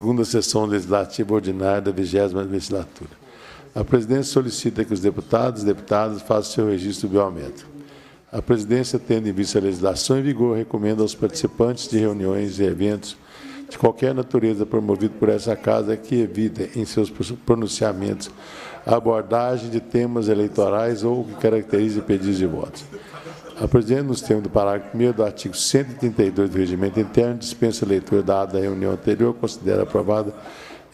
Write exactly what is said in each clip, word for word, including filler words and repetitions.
Segunda sessão legislativa ordinária da vigésima legislatura. A presidência solicita que os deputados e deputadas façam seu registro biométrico. A presidência, tendo em vista a legislação em vigor, recomenda aos participantes de reuniões e eventos de qualquer natureza promovido por essa casa que evitem em seus pronunciamentos a abordagem de temas eleitorais ou que caracterize pedidos de votos. A presidência, nos termos do parágrafo primeiro do artigo cento e trinta e dois do Regimento Interno, dispensa a leitura da ata da reunião anterior, considera aprovada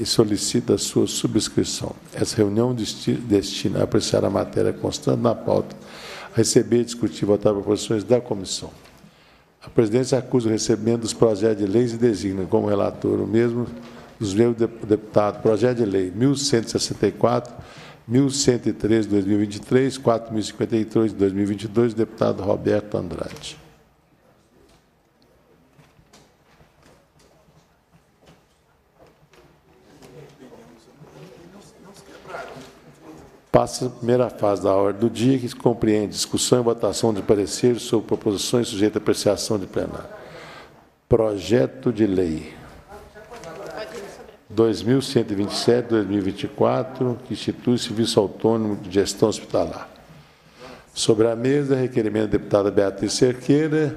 e solicita a sua subscrição. Essa reunião destina a apreciar a matéria constante na pauta, receber e discutir e votar proposições da comissão. A presidência acusa o recebimento dos projetos de leis e designa como relator o mesmo dos meus deputados projeto de lei mil cento e sessenta e quatro, mil cento e treze de dois mil e vinte e três, quatro mil e cinquenta e três de dois mil e vinte e dois, deputado Roberto Andrade. Passa a primeira fase da ordem do dia, que compreende discussão e votação de pareceres sobre proposições sujeitas à apreciação de plenário. Projeto de lei dois mil cento e vinte e sete, dois mil e vinte e quatro, que institui o Serviço Autônomo de Gestão Hospitalar. Sobre a mesa, requerimento da deputada Beatriz Cerqueira,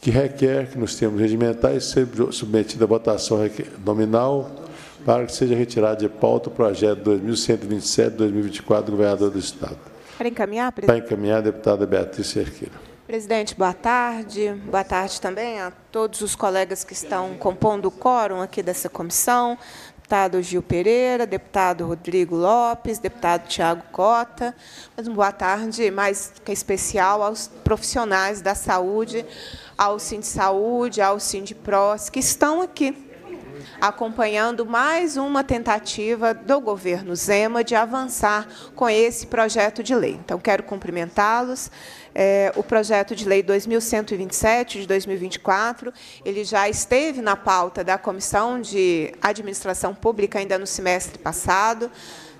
que requer que, nos termos regimentais, seja submetida à votação nominal para que seja retirado de pauta o projeto dois mil cento e vinte e sete, dois mil e vinte e quatro do governador do Estado. Para encaminhar, presidente? Para encaminhar, deputada Beatriz Cerqueira. Presidente, boa tarde. Boa tarde também a todos os colegas que estão compondo o quórum aqui dessa comissão, deputado Gil Pereira, deputado Rodrigo Lopes, deputado Thiago Cota. Mas uma boa tarde mais que especial aos profissionais da saúde, ao SIND-Saúde, ao SINDPROS, que estão aqui acompanhando mais uma tentativa do governo Zema de avançar com esse projeto de lei. Então, quero cumprimentá-los. É, o projeto de lei dois mil cento e vinte e sete, de dois mil e vinte e quatro, ele já esteve na pauta da Comissão de Administração Pública ainda no semestre passado,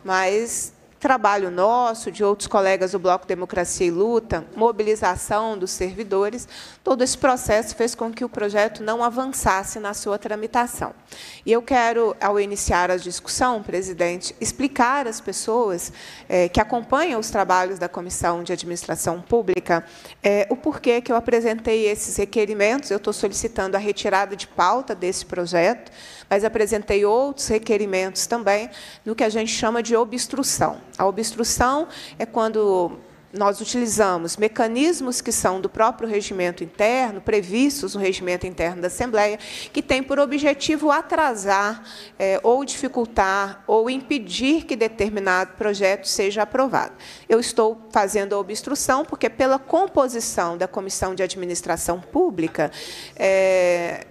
mas trabalho nosso, de outros colegas do Bloco Democracia e Luta, mobilização dos servidores, todo esse processo fez com que o projeto não avançasse na sua tramitação. E eu quero, ao iniciar a discussão, presidente, explicar às pessoas eh, que acompanham os trabalhos da Comissão de Administração Pública eh, o porquê que eu apresentei esses requerimentos. Eu estou solicitando a retirada de pauta desse projeto, mas apresentei outros requerimentos também no que a gente chama de obstrução. A obstrução é quando nós utilizamos mecanismos que são do próprio regimento interno, previstos no regimento interno da Assembleia, que tem por objetivo atrasar, é, ou dificultar, ou impedir que determinado projeto seja aprovado. Eu estou fazendo a obstrução porque, pela composição da Comissão de Administração Pública, é,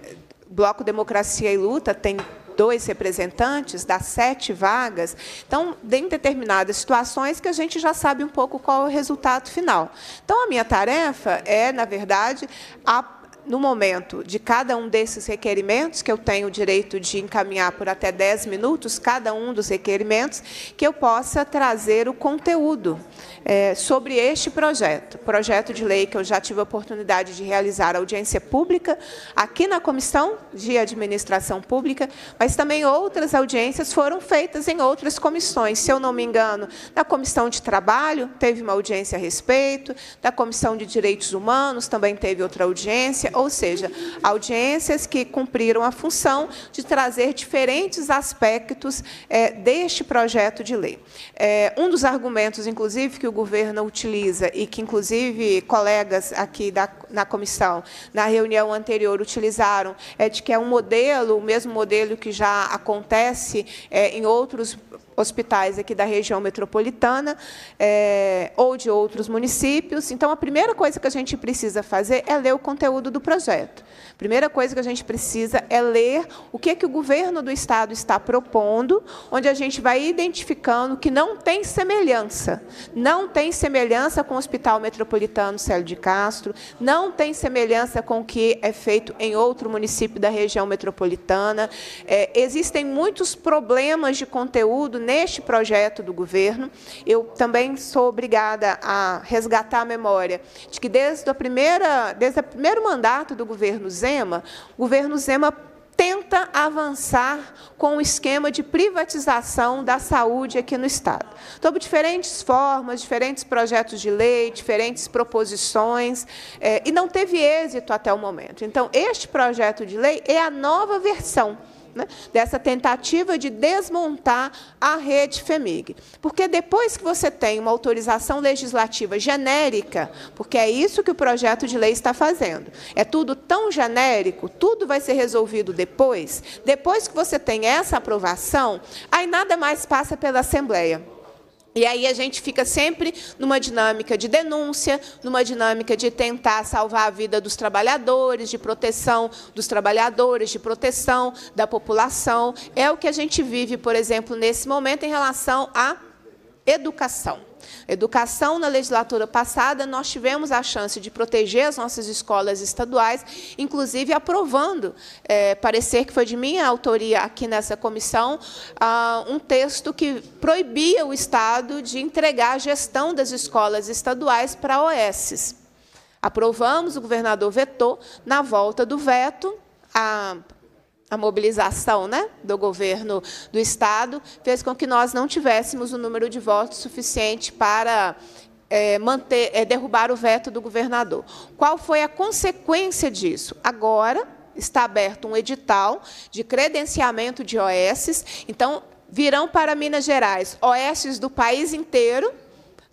Bloco Democracia e Luta tem dois representantes, das sete vagas. Então, em determinadas situações que a gente já sabe um pouco qual é o resultado final. Então, a minha tarefa é, na verdade, a no momento de cada um desses requerimentos, que eu tenho o direito de encaminhar por até dez minutos, cada um dos requerimentos, que eu possa trazer o conteúdo é, sobre este projeto. Projeto de lei que eu já tive a oportunidade de realizar audiência pública aqui na Comissão de Administração Pública, mas também outras audiências foram feitas em outras comissões. Se eu não me engano, na Comissão de Trabalho teve uma audiência a respeito, da Comissão de Direitos Humanos também teve outra audiência, ou seja, audiências que cumpriram a função de trazer diferentes aspectos é, deste projeto de lei. É, um dos argumentos, inclusive, que o governo utiliza e que, inclusive, colegas aqui da, na comissão, na reunião anterior, utilizaram, é de que é um modelo, o mesmo modelo que já acontece é, em outros hospitais aqui da região metropolitana é, ou de outros municípios. Então, a primeira coisa que a gente precisa fazer é ler o conteúdo do projeto. A primeira coisa que a gente precisa é ler o que, é que o governo do Estado está propondo, onde a gente vai identificando que não tem semelhança. Não tem semelhança com o Hospital Metropolitano Célio de Castro, não tem semelhança com o que é feito em outro município da região metropolitana. É, existem muitos problemas de conteúdo neste projeto do governo. Eu também sou obrigada a resgatar a memória de que, desde, a primeira, desde o primeiro mandato do governo Zema, o governo Zema tenta tenta avançar com o esquema de privatização da saúde aqui no Estado. Então, diferentes formas, diferentes projetos de lei, diferentes proposições, é, e não teve êxito até o momento. Então, este projeto de lei é a nova versão, né, dessa tentativa de desmontar a rede FHEMIG. Porque depois que você tem uma autorização legislativa genérica, porque é isso que o projeto de lei está fazendo, é tudo tão genérico, tudo vai ser resolvido depois, depois que você tem essa aprovação, aí nada mais passa pela Assembleia. E aí a gente fica sempre numa dinâmica de denúncia, numa dinâmica de tentar salvar a vida dos trabalhadores, de proteção dos trabalhadores, de proteção da população. É o que a gente vive, por exemplo, nesse momento em relação à educação. Educação, na legislatura passada, nós tivemos a chance de proteger as nossas escolas estaduais, inclusive aprovando, é, parecer que foi de minha autoria aqui nessa comissão, ah, um texto que proibia o Estado de entregar a gestão das escolas estaduais para O Esses. Aprovamos, o governador vetou, na volta do veto, a... A mobilização, né, do governo do Estado fez com que nós não tivéssemos o número de votos suficiente para é, manter, é, derrubar o veto do governador. Qual foi a consequência disso? Agora está aberto um edital de credenciamento de O Esses, então virão para Minas Gerais O Esses do país inteiro,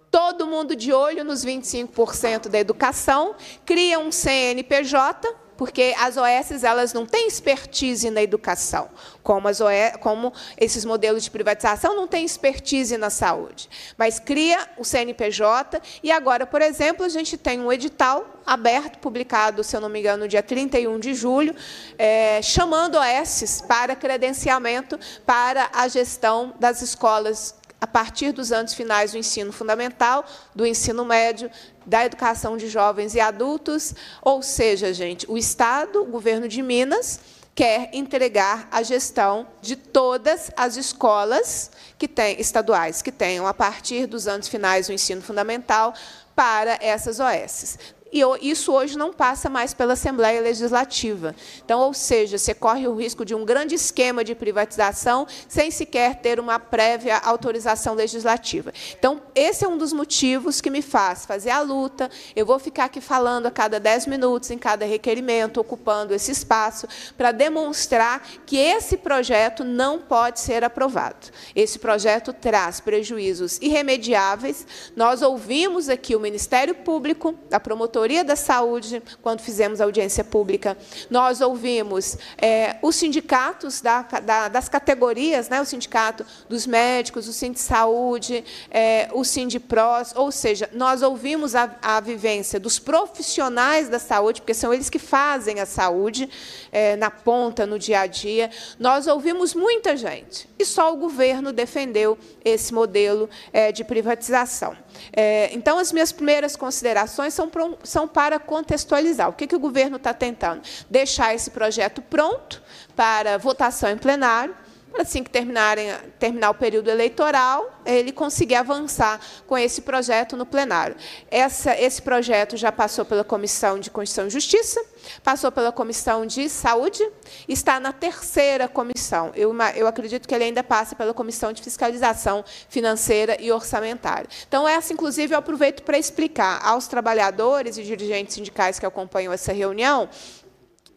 todo mundo de olho nos vinte e cinco por cento da educação, cria um C N P J, porque as O Esses elas não têm expertise na educação, como, as O E, como esses modelos de privatização não têm expertise na saúde. Mas cria o C N P J e agora, por exemplo, a gente tem um edital aberto, publicado, se eu não me engano, no dia trinta e um de julho, é, chamando O Esses para credenciamento para a gestão das escolas a partir dos anos finais do ensino fundamental, do ensino médio, da educação de jovens e adultos. Ou seja, gente, o Estado, o governo de Minas, quer entregar a gestão de todas as escolas que tem, estaduais que tenham, a partir dos anos finais do ensino fundamental, para essas O Esses. E isso hoje não passa mais pela Assembleia Legislativa. Então, ou seja, você corre o risco de um grande esquema de privatização sem sequer ter uma prévia autorização legislativa. Então, esse é um dos motivos que me faz fazer a luta. Eu vou ficar aqui falando a cada dez minutos, em cada requerimento, ocupando esse espaço, para demonstrar que esse projeto não pode ser aprovado. Esse projeto traz prejuízos irremediáveis. Nós ouvimos aqui o Ministério Público, a Promotoria da Saúde, quando fizemos a audiência pública, nós ouvimos é, os sindicatos da, da, das categorias, né, o Sindicato dos Médicos, o SintiSaúde, é, o SIND-PROS, ou seja, nós ouvimos a, a vivência dos profissionais da saúde, porque são eles que fazem a saúde é, na ponta, no dia a dia. Nós ouvimos muita gente, e só o governo defendeu esse modelo é, de privatização. É, então, as minhas primeiras considerações são para um são para contextualizar. O que, que o governo está tentando? Deixar esse projeto pronto para votação em plenário, para assim que terminarem, terminar o período eleitoral, ele conseguir avançar com esse projeto no plenário. Essa, esse projeto já passou pela Comissão de Constituição e Justiça, passou pela Comissão de Saúde, está na terceira comissão. Eu, eu acredito que ele ainda passa pela Comissão de Fiscalização Financeira e Orçamentária. Então, essa, inclusive, eu aproveito para explicar aos trabalhadores e dirigentes sindicais que acompanham essa reunião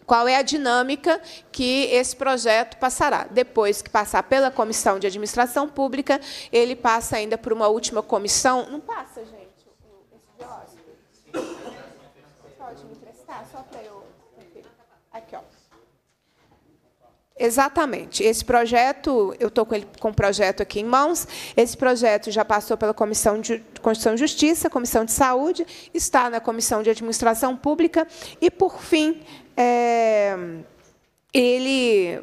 qual é a dinâmica que esse projeto passará. Depois que passar pela Comissão de Administração Pública, ele passa ainda por uma última comissão. Não passa, gente, esse diólogo? Pode me emprestar, só para eu... Aqui, ó. Exatamente. Esse projeto, eu estou com, ele, com o projeto aqui em mãos, esse projeto já passou pela Comissão de Constituição e Justiça, Comissão de Saúde, está na Comissão de Administração Pública e, por fim, é, ele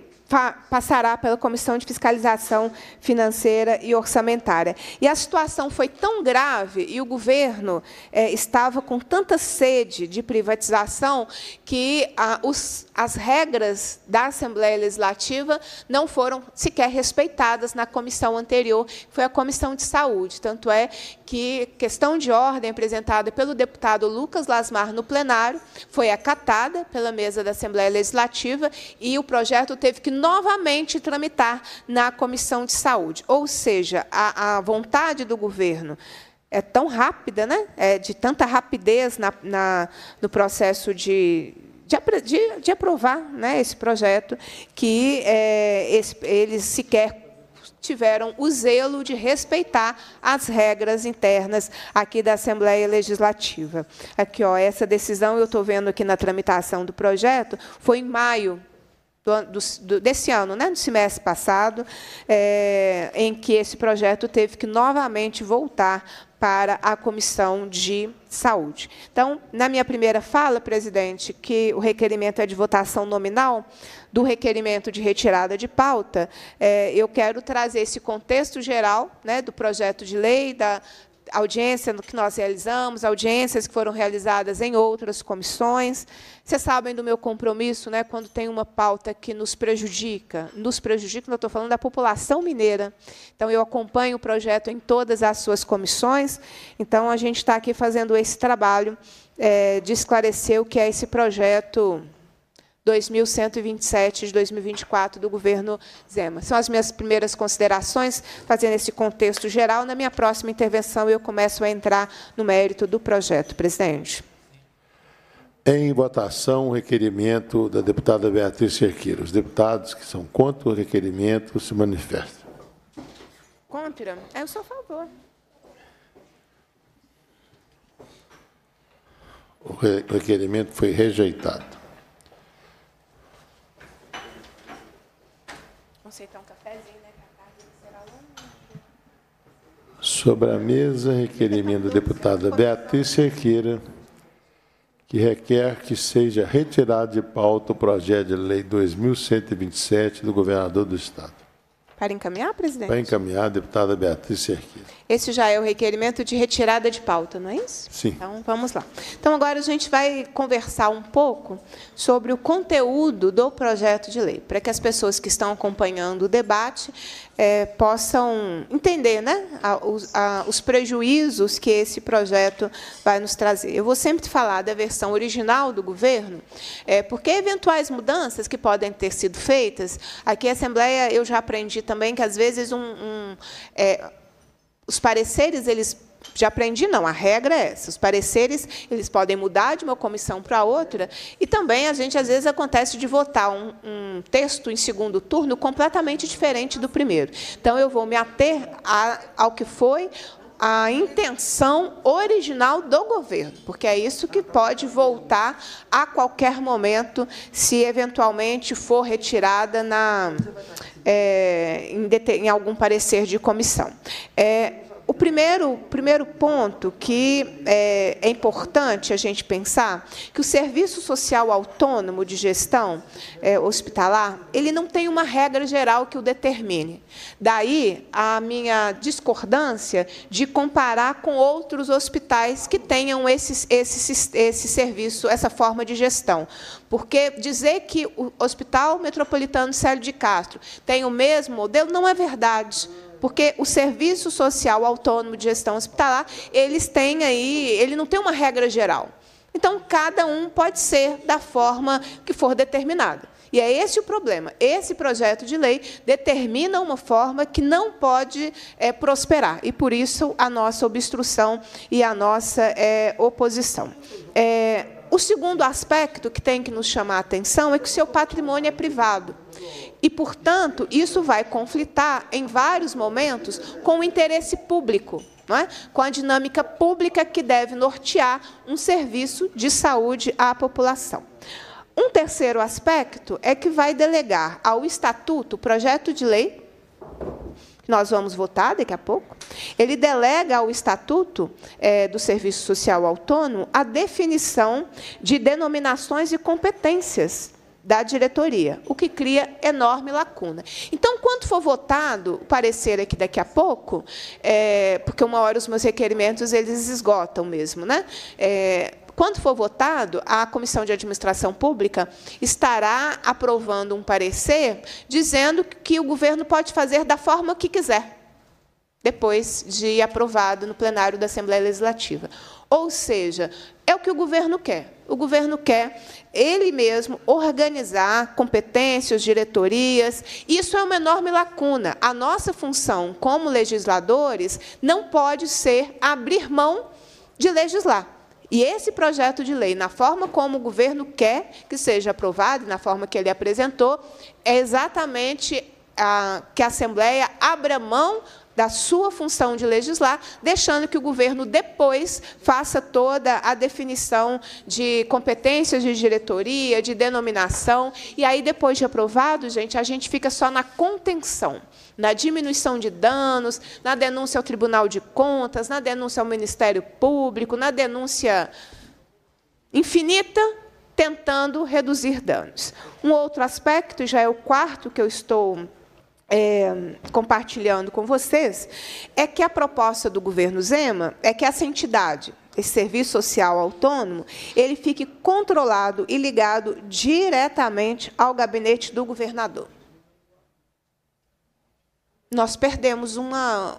passará pela Comissão de Fiscalização Financeira e Orçamentária. E a situação foi tão grave e o governo eh, estava com tanta sede de privatização que ah, os, as regras da Assembleia Legislativa não foram sequer respeitadas na comissão anterior, que foi a Comissão de Saúde. Tanto é que questão de ordem apresentada pelo deputado Lucas Lasmar no plenário foi acatada pela mesa da Assembleia Legislativa e o projeto teve que novamente tramitar na Comissão de Saúde. Ou seja, a, a vontade do governo é tão rápida, né? É de tanta rapidez na, na, no processo de, de, de, de aprovar, né, esse projeto, que é, esse, eles sequer tiveram o zelo de respeitar as regras internas aqui da Assembleia Legislativa. Aqui, ó, essa decisão, eu estou vendo aqui na tramitação do projeto, foi em maio Do, do, desse ano, né, do semestre passado, é, em que esse projeto teve que novamente voltar para a Comissão de Saúde. Então, na minha primeira fala, presidente, que o requerimento é de votação nominal, do requerimento de retirada de pauta, é, eu quero trazer esse contexto geral, né, do projeto de lei, da audiência que nós realizamos, audiências que foram realizadas em outras comissões. Vocês sabem do meu compromisso, né, quando tem uma pauta que nos prejudica. Nos prejudica, eu estou falando da população mineira. Então, eu acompanho o projeto em todas as suas comissões. Então, a gente está aqui fazendo esse trabalho é, de esclarecer o que é esse projeto dois mil cento e vinte e sete de dois mil e vinte e quatro do governo Zema. São as minhas primeiras considerações, fazendo esse contexto geral. Na minha próxima intervenção, eu começo a entrar no mérito do projeto. Presidente. Em votação, o requerimento da deputada Beatriz Cerqueira. Os deputados que são contra o requerimento se manifestam. Contra? Eu sou a favor. O requerimento foi rejeitado. Aceitar um cafezinho, né? Sobre a mesa, requerimento da deputada Beatriz Cerqueira, que requer que seja retirado de pauta o projeto de lei dois mil cento e vinte e sete do governador do Estado. Para encaminhar, presidente? Para encaminhar, deputada Beatriz Cerqueira. Esse já é o requerimento de retirada de pauta, não é isso? Sim. Então, vamos lá. Então, agora a gente vai conversar um pouco sobre o conteúdo do projeto de lei, para que as pessoas que estão acompanhando o debate é, possam entender, né, a, os, a, os prejuízos que esse projeto vai nos trazer. Eu vou sempre falar da versão original do governo, é, porque eventuais mudanças que podem ter sido feitas, aqui a Assembleia, eu já aprendi também que, às vezes, um... um é, os pareceres, eles... Já aprendi, não, a regra é essa. Os pareceres, eles podem mudar de uma comissão para outra. E também, a gente, às vezes, acontece de votar um, um texto em segundo turno completamente diferente do primeiro. Então, eu vou me ater a, ao que foi a intenção original do governo, porque é isso que pode voltar a qualquer momento, se eventualmente for retirada na... É, em, em algum parecer de comissão. É, o primeiro, primeiro ponto que é, é importante a gente pensar que o Serviço Social Autônomo de Gestão é, Hospitalar, ele não tem uma regra geral que o determine. Daí a minha discordância de comparar com outros hospitais que tenham esse, esse, esse serviço, essa forma de gestão. Porque dizer que o Hospital Metropolitano Célio de Castro tem o mesmo modelo não é verdade, porque o Serviço Social Autônomo de Gestão Hospitalar, eles têm aí, ele não tem uma regra geral. Então, cada um pode ser da forma que for determinada. E é esse o problema. Esse projeto de lei determina uma forma que não pode é, prosperar. E, por isso, a nossa obstrução e a nossa é, oposição. É, O segundo aspecto que tem que nos chamar a atenção é que o seu patrimônio é privado. E, portanto, isso vai conflitar, em vários momentos, com o interesse público, não é? Com a dinâmica pública que deve nortear um serviço de saúde à população. Um terceiro aspecto é que vai delegar ao Estatuto, o projeto de lei, nós vamos votar daqui a pouco, ele delega ao Estatuto é, do Serviço Social Autônomo a definição de denominações e competências da diretoria, o que cria enorme lacuna. Então, quando for votado o parecer aqui daqui a pouco, é, porque uma hora os meus requerimentos eles esgotam mesmo, né? É, quando for votado, a Comissão de Administração Pública estará aprovando um parecer dizendo que o governo pode fazer da forma que quiser, depois de aprovado no plenário da Assembleia Legislativa. Ou seja, é o que o governo quer. O governo quer, ele mesmo, organizar competências, diretorias. Isso é uma enorme lacuna. A nossa função, como legisladores, não pode ser abrir mão de legislar. E esse projeto de lei, na forma como o governo quer que seja aprovado, na forma que ele apresentou, é exatamente a, que a Assembleia abra mão da sua função de legislar, deixando que o governo depois faça toda a definição de competências de diretoria, de denominação, e aí depois de aprovado, gente, a gente fica só na contenção, na diminuição de danos, na denúncia ao Tribunal de Contas, na denúncia ao Ministério Público, na denúncia infinita, tentando reduzir danos. Um outro aspecto, já é o quarto que eu estou É, compartilhando com vocês, é que a proposta do governo Zema é que essa entidade, esse serviço social autônomo, ele fique controlado e ligado diretamente ao gabinete do governador. Nós perdemos uma,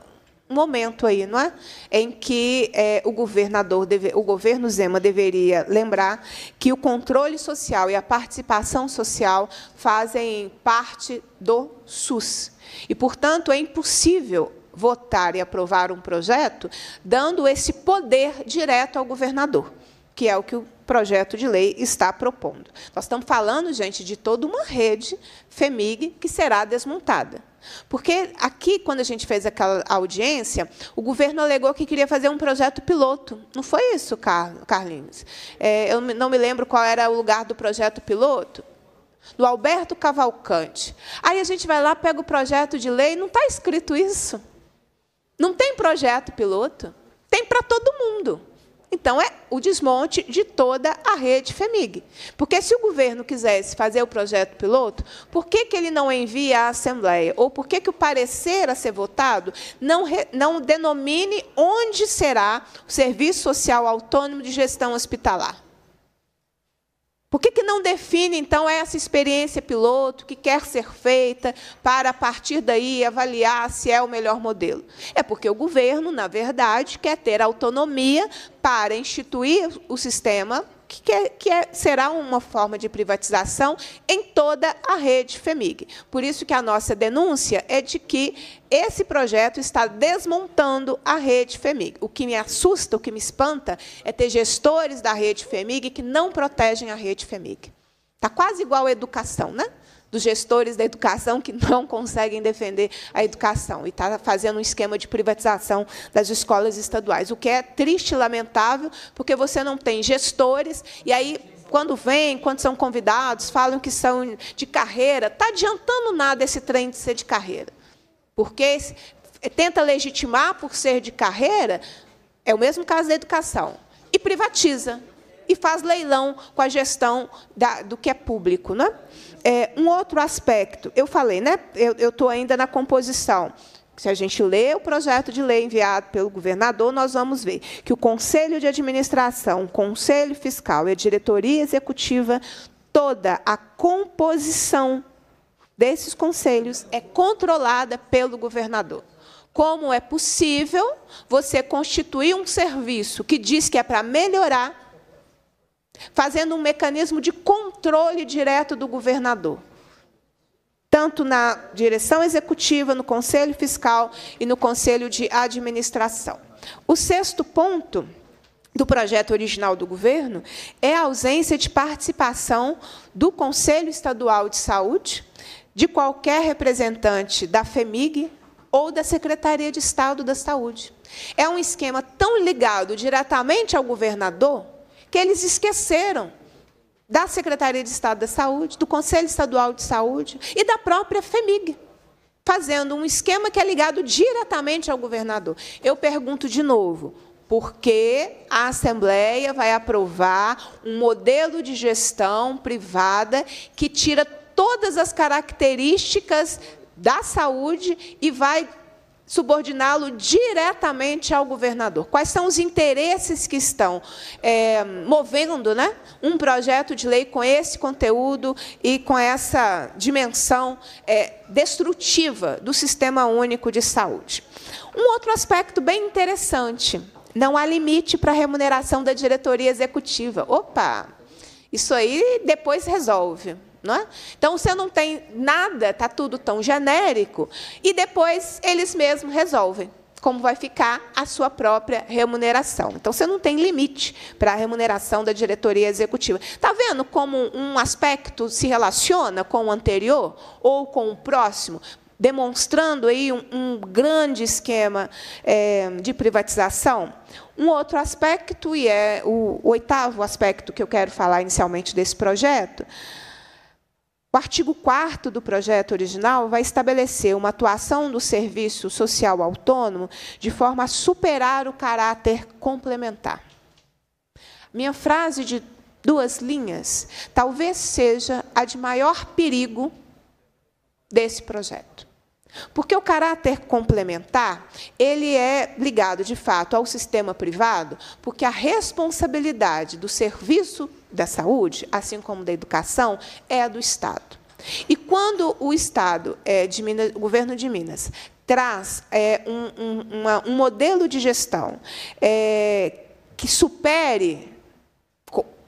um momento aí, não é? Em que é, o governador deve, o governo Zema deveria lembrar que o controle social e a participação social fazem parte do SUS. E, portanto, é impossível votar e aprovar um projeto dando esse poder direto ao governador, que é o que o projeto de lei está propondo. Nós estamos falando, gente, de toda uma rede FHEMIG que será desmontada. Porque aqui, quando a gente fez aquela audiência, o governo alegou que queria fazer um projeto piloto. Não foi isso, Carlinhos? É, eu não me lembro qual era o lugar do projeto piloto. Do Alberto Cavalcante. Aí a gente vai lá, pega o projeto de lei, não está escrito isso. Não tem projeto piloto, tem para todo mundo. Então, é o desmonte de toda a rede FHEMIG. Porque, se o governo quisesse fazer o projeto piloto, por que que ele não envia à Assembleia? Ou por que que o parecer a ser votado não, re, não denomine onde será o Serviço Social Autônomo de Gestão Hospitalar? Por que que não define, então, essa experiência piloto que quer ser feita para, a partir daí, avaliar se é o melhor modelo? É porque o governo, na verdade, quer ter autonomia para instituir o sistema, que, quer, que é, será uma forma de privatização em toda a rede FHEMIG. Por isso que a nossa denúncia é de que esse projeto está desmontando a rede FHEMIG. O que me assusta, o que me espanta, é ter gestores da rede FHEMIG que não protegem a rede FHEMIG. Está quase igual à educação, né? Dos gestores da educação que não conseguem defender a educação e está fazendo um esquema de privatização das escolas estaduais, o que é triste e lamentável, porque você não tem gestores, e aí, quando vêm, quando são convidados, falam que são de carreira, está adiantando nada esse trem de ser de carreira, porque tenta legitimar por ser de carreira, é o mesmo caso da educação, e privatiza, e faz leilão com a gestão da, do que é público, né? É, um outro aspecto, eu falei, né? Eu estou ainda na composição. Se a gente lê o projeto de lei enviado pelo governador, nós vamos ver que o Conselho de Administração, o Conselho Fiscal e a Diretoria Executiva, toda a composição desses conselhos é controlada pelo governador. Como é possível você constituir um serviço que diz que é para melhorar, fazendo um mecanismo de controle direto do governador, tanto na direção executiva, no Conselho Fiscal e no Conselho de Administração. O sexto ponto do projeto original do governo é a ausência de participação do Conselho Estadual de Saúde, de qualquer representante da FHEMIG ou da Secretaria de Estado da Saúde. É um esquema tão ligado diretamente ao governador que eles esqueceram da Secretaria de Estado da Saúde, do Conselho Estadual de Saúde e da própria FHEMIG, fazendo um esquema que é ligado diretamente ao governador. Eu pergunto de novo, porque a Assembleia vai aprovar um modelo de gestão privada que tira todas as características da saúde e vai subordiná-lo diretamente ao governador. Quais são os interesses que estão é, movendo, né, um projeto de lei com esse conteúdo e com essa dimensão é, destrutiva do Sistema Único de Saúde? Um outro aspecto bem interessante: não há limite para a remuneração da diretoria executiva. Opa, isso aí depois resolve. Não é? Então, você não tem nada, está tudo tão genérico, e depois eles mesmos resolvem como vai ficar a sua própria remuneração. Então, você não tem limite para a remuneração da diretoria executiva. Está vendo como um aspecto se relaciona com o anterior ou com o próximo, demonstrando aí um, um grande esquema é, de privatização? Um outro aspecto, e é o oitavo aspecto que eu quero falar inicialmente desse projeto, o artigo quarto do projeto original vai estabelecer uma atuação do serviço social autônomo de forma a superar o caráter complementar. Minha frase de duas linhas talvez seja a de maior perigo desse projeto. Porque o caráter complementar, ele é ligado, de fato, ao sistema privado, porque a responsabilidade do serviço da saúde, assim como da educação, é do Estado. E quando o Estado, é, de Minas, o governo de Minas, traz é, um, um, uma, um modelo de gestão é, que supere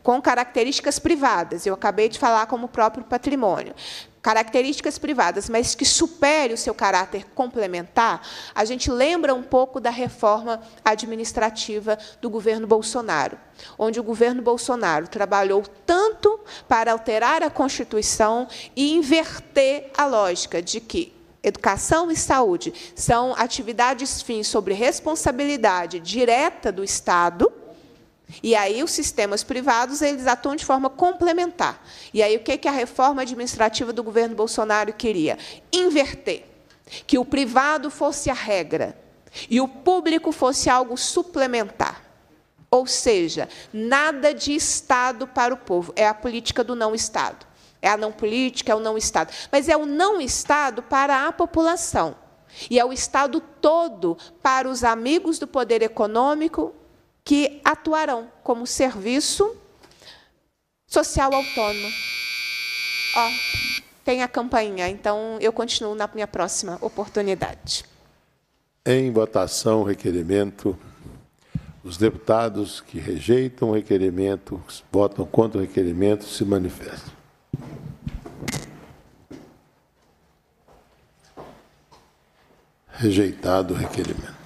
com características privadas, eu acabei de falar como o próprio patrimônio, características privadas, mas que supere o seu caráter complementar, a gente lembra um pouco da reforma administrativa do governo Bolsonaro, onde o governo Bolsonaro trabalhou tanto para alterar a Constituição e inverter a lógica de que educação e saúde são atividades fins sobre responsabilidade direta do Estado. E aí os sistemas privados eles atuam de forma complementar. E aí o que que a reforma administrativa do governo Bolsonaro queria? Inverter, que o privado fosse a regra e o público fosse algo suplementar. Ou seja, nada de Estado para o povo, é a política do não Estado. É a não política, é o não Estado, mas é o não Estado para a população. E é o Estado todo para os amigos do poder econômico que atuarão como serviço social autônomo. Ó, tem a campainha, então eu continuo na minha próxima oportunidade. Em votação, requerimento. Os deputados que rejeitam o requerimento, votam contra o requerimento, se manifestam. Rejeitado o requerimento.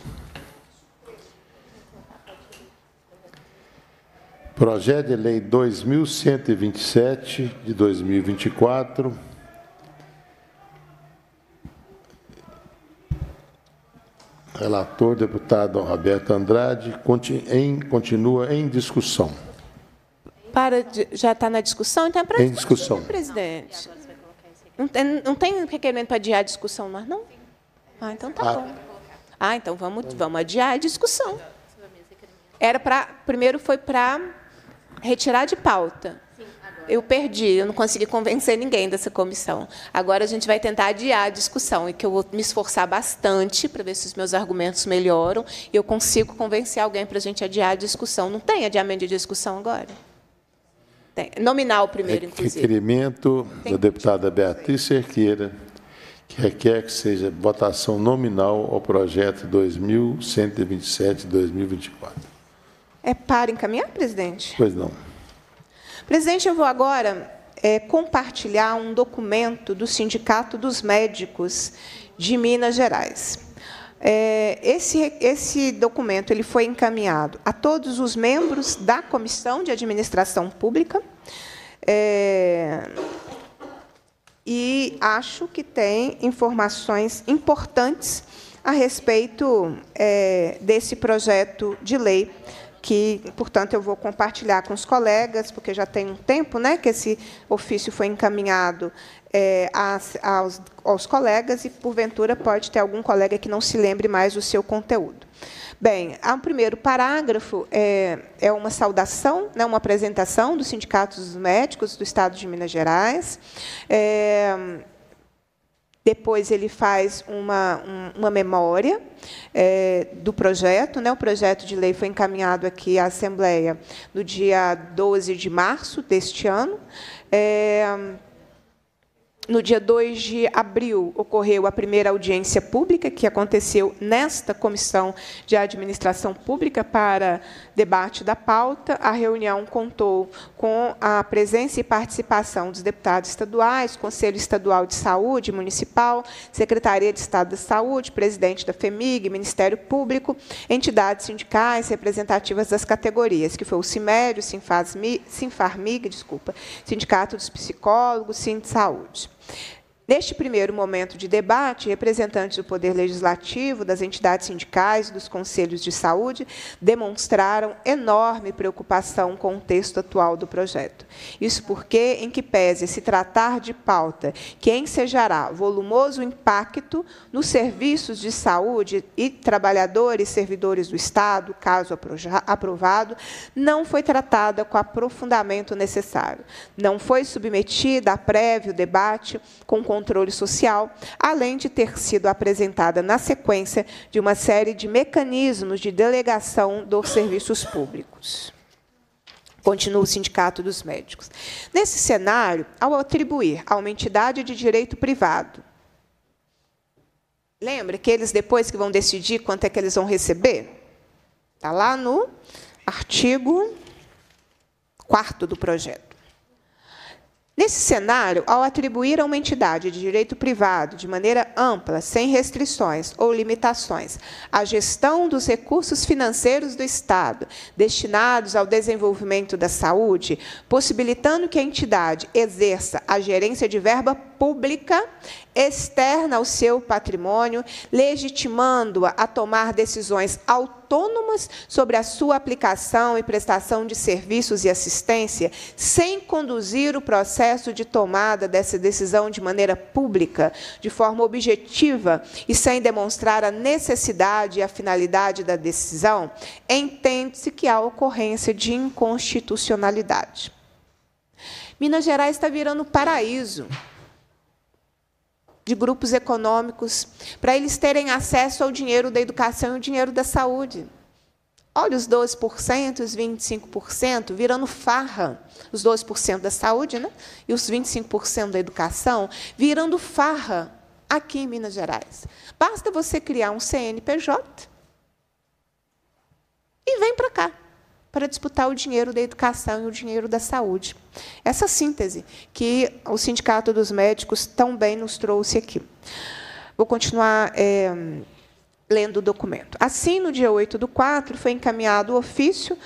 Projeto de Lei dois mil cento e vinte e sete, de dois mil e vinte e quatro, relator, deputado Roberto Andrade, continua em discussão. Para de, já está na discussão? Então é para em discussão, discussão. Presidente. Não, não, não tem requerimento para adiar a discussão, mas não? Ah, então tá ah. bom. Ah, então vamos, vamos adiar a discussão. Era para, primeiro foi para... retirar de pauta. Sim, eu perdi, eu não consegui convencer ninguém dessa comissão. Agora a gente vai tentar adiar a discussão, e que eu vou me esforçar bastante para ver se os meus argumentos melhoram e eu consigo convencer alguém para a gente adiar a discussão. Não tem adiamento de discussão agora? Tem. Nominal primeiro, inclusive. Requerimento da deputada Beatriz Cerqueira, que requer que seja votação nominal ao projeto dois mil cento e vinte e sete, dois mil e vinte e quatro. É para encaminhar, presidente? Pois não. Presidente, eu vou agora é, compartilhar um documento do Sindicato dos Médicos de Minas Gerais. É, esse, esse documento ele foi encaminhado a todos os membros da Comissão de Administração Pública é, e acho que tem informações importantes a respeito é, desse projeto de lei, que, portanto, eu vou compartilhar com os colegas, porque já tem um tempo, né, que esse ofício foi encaminhado é, aos, aos colegas, e, porventura, pode ter algum colega que não se lembre mais do seu conteúdo. Bem, o primeiro parágrafo é, é uma saudação, né, uma apresentação dos sindicatos dos médicos do Estado de Minas Gerais. É, depois ele faz uma, um, uma memória é, do projeto, né? O projeto de lei foi encaminhado aqui à Assembleia no dia doze de março deste ano. É, No dia dois de abril, ocorreu a primeira audiência pública, que aconteceu nesta Comissão de Administração Pública para debate da pauta. A reunião contou com a presença e participação dos deputados estaduais, Conselho Estadual de Saúde Municipal, Secretaria de Estado da Saúde, presidente da FHEMIG, Ministério Público, entidades sindicais representativas das categorias, que foi o CIMED, o SINFARMIG, desculpa, Sindicato dos Psicólogos, SIND-Saúde. Neste primeiro momento de debate, representantes do Poder Legislativo, das entidades sindicais, dos conselhos de saúde, demonstraram enorme preocupação com o texto atual do projeto. Isso porque, em que pese se tratar de pauta que ensejará volumoso impacto nos serviços de saúde e trabalhadores e servidores do Estado, caso aprovado, não foi tratada com o aprofundamento necessário. Não foi submetida a prévio debate com controle social, além de ter sido apresentada na sequência de uma série de mecanismos de delegação dos serviços públicos. Continua o Sindicato dos Médicos. Nesse cenário, ao atribuir a uma entidade de direito privado, lembra que eles depois que vão decidir quanto é que eles vão receber? Está lá no artigo quarto do projeto. Nesse cenário, ao atribuir a uma entidade de direito privado, de maneira ampla, sem restrições ou limitações, a gestão dos recursos financeiros do Estado destinados ao desenvolvimento da saúde, possibilitando que a entidade exerça a gerência de verba pública externa ao seu patrimônio, legitimando-a a tomar decisões autônomas sobre a sua aplicação e prestação de serviços e assistência, sem conduzir o processo de tomada dessa decisão de maneira pública, de forma objetiva e sem demonstrar a necessidade e a finalidade da decisão, entende-se que há ocorrência de inconstitucionalidade. Minas Gerais está virando paraíso de grupos econômicos, para eles terem acesso ao dinheiro da educação e ao dinheiro da saúde. Olha os doze por cento, os vinte e cinco por cento, virando farra, os doze por cento da saúde, né? E os vinte e cinco por cento da educação, virando farra aqui em Minas Gerais. Basta você criar um C N P J e vem para cá, para disputar o dinheiro da educação e o dinheiro da saúde. Essa síntese que o Sindicato dos Médicos tão bem nos trouxe aqui. Vou continuar é, lendo o documento. Assim, no dia oito do quatro, foi encaminhado o ofício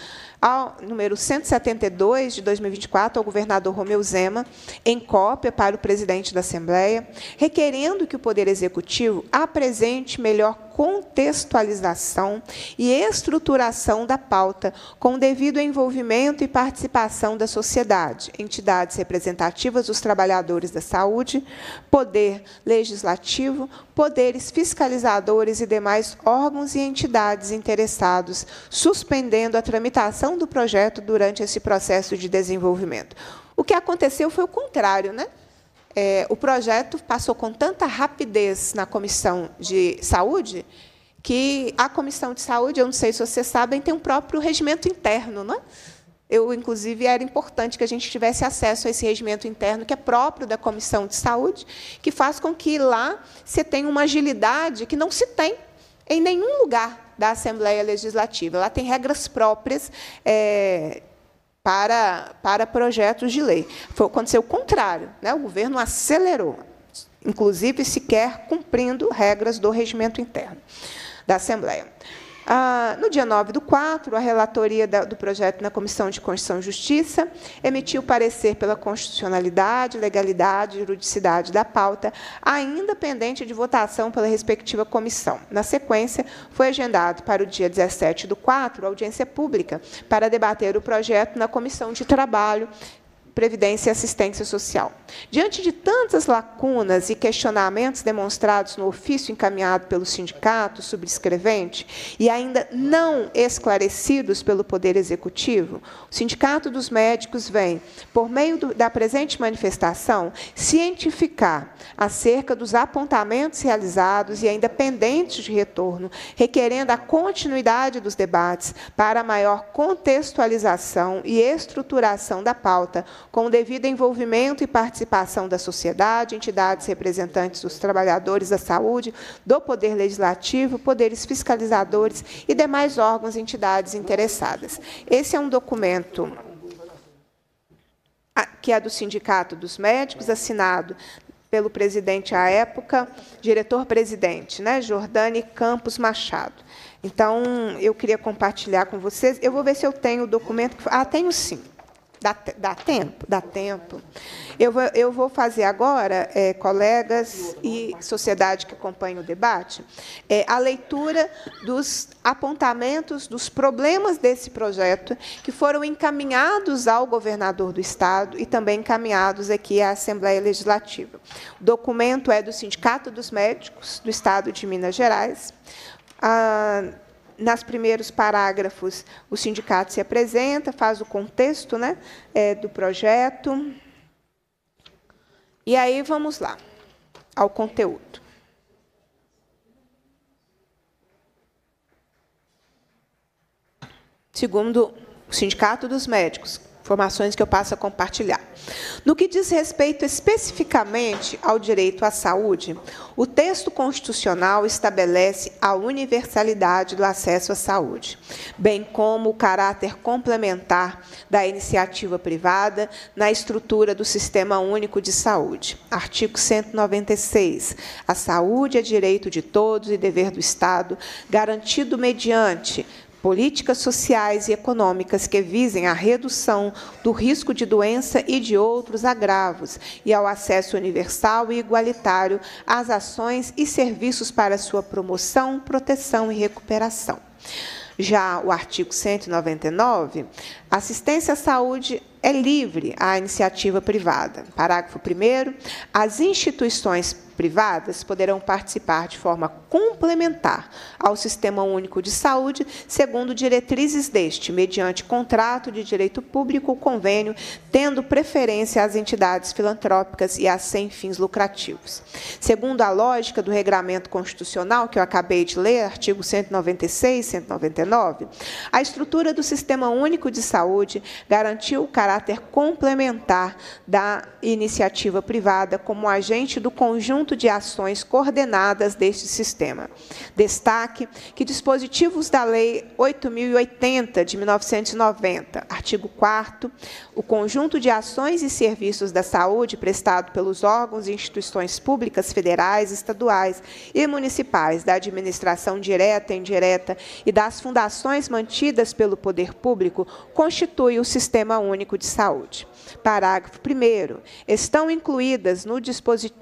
ao número cento e setenta e dois de dois mil e vinte e quatro, ao governador Romeu Zema, em cópia para o presidente da Assembleia, requerendo que o Poder Executivo apresente melhor contextualização e estruturação da pauta, com devido envolvimento e participação da sociedade, entidades representativas dos trabalhadores da saúde, poder legislativo, poderes fiscalizadores e demais órgãos e entidades interessados, suspendendo a tramitação do projeto durante esse processo de desenvolvimento. O que aconteceu foi o contrário, né? É, o projeto passou com tanta rapidez na Comissão de Saúde que a Comissão de Saúde, eu não sei se vocês sabem, tem um próprio regimento interno, né? Eu, inclusive, era importante que a gente tivesse acesso a esse regimento interno, que é próprio da Comissão de Saúde, que faz com que lá você tenha uma agilidade que não se tem em nenhum lugar da Assembleia Legislativa. Lá tem regras próprias é, para, para projetos de lei. Foi, aconteceu o contrário, né? O governo acelerou, inclusive sequer cumprindo regras do regimento interno da Assembleia. Ah, no dia nove do quatro, a relatoria da, do projeto na Comissão de Constituição e Justiça emitiu parecer pela constitucionalidade, legalidade e juridicidade da pauta, ainda pendente de votação pela respectiva comissão. Na sequência, foi agendado para o dia dezessete do quatro, audiência pública, para debater o projeto na Comissão de Trabalho, Previdência e Assistência Social. Diante de tantas lacunas e questionamentos demonstrados no ofício encaminhado pelo sindicato subscrevente e ainda não esclarecidos pelo Poder Executivo, o Sindicato dos Médicos vem, por meio do, da presente manifestação, cientificar acerca dos apontamentos realizados e ainda pendentes de retorno, requerendo a continuidade dos debates para maior contextualização e estruturação da pauta, com o devido envolvimento e participação da sociedade, entidades representantes dos trabalhadores da saúde, do Poder Legislativo, poderes fiscalizadores e demais órgãos e entidades interessadas. Esse é um documento que é do Sindicato dos Médicos, assinado pelo presidente à época, diretor-presidente, né, Jordani Campos Machado. Então, eu queria compartilhar com vocês. Eu vou ver se eu tenho o documento. Ah, tenho sim. Dá, dá tempo? Dá tempo. Eu vou, eu vou fazer agora, é, colegas e sociedade que acompanha o debate, é, a leitura dos apontamentos dos problemas desse projeto que foram encaminhados ao governador do Estado e também encaminhados aqui à Assembleia Legislativa. O documento é do Sindicato dos Médicos do Estado de Minas Gerais. Ah, Nas primeiros parágrafos, o sindicato se apresenta, faz o contexto, né, é, do projeto. E aí vamos lá, ao conteúdo. Segundo o Sindicato dos Médicos, informações que eu passo a compartilhar. No que diz respeito especificamente ao direito à saúde, o texto constitucional estabelece a universalidade do acesso à saúde, bem como o caráter complementar da iniciativa privada na estrutura do Sistema Único de Saúde. Artigo cento e noventa e seis. A saúde é direito de todos e dever do Estado, garantido mediante políticas sociais e econômicas que visem à redução do risco de doença e de outros agravos e ao acesso universal e igualitário às ações e serviços para sua promoção, proteção e recuperação. Já o artigo cento e noventa e nove, assistência à saúde é livre à iniciativa privada. Parágrafo primeiro, as instituições privadas poderão participar de forma complementar ao Sistema Único de Saúde, segundo diretrizes deste, mediante contrato de direito público ou convênio, tendo preferência às entidades filantrópicas e às sem fins lucrativos. Segundo a lógica do regramento constitucional, que eu acabei de ler, artigo cento e noventa e seis, cento e noventa e nove, a estrutura do Sistema Único de Saúde garantiu o caráter complementar da iniciativa privada como agente do conjunto de ações coordenadas deste sistema. Destaque que dispositivos da Lei oito mil e oitenta, de mil novecentos e noventa, artigo quarto, o conjunto de ações e serviços da saúde prestado pelos órgãos e instituições públicas federais, estaduais e municipais, da administração direta e indireta e das fundações mantidas pelo poder público, constitui o Sistema Único de Saúde. Parágrafo primeiro. Estão incluídas no,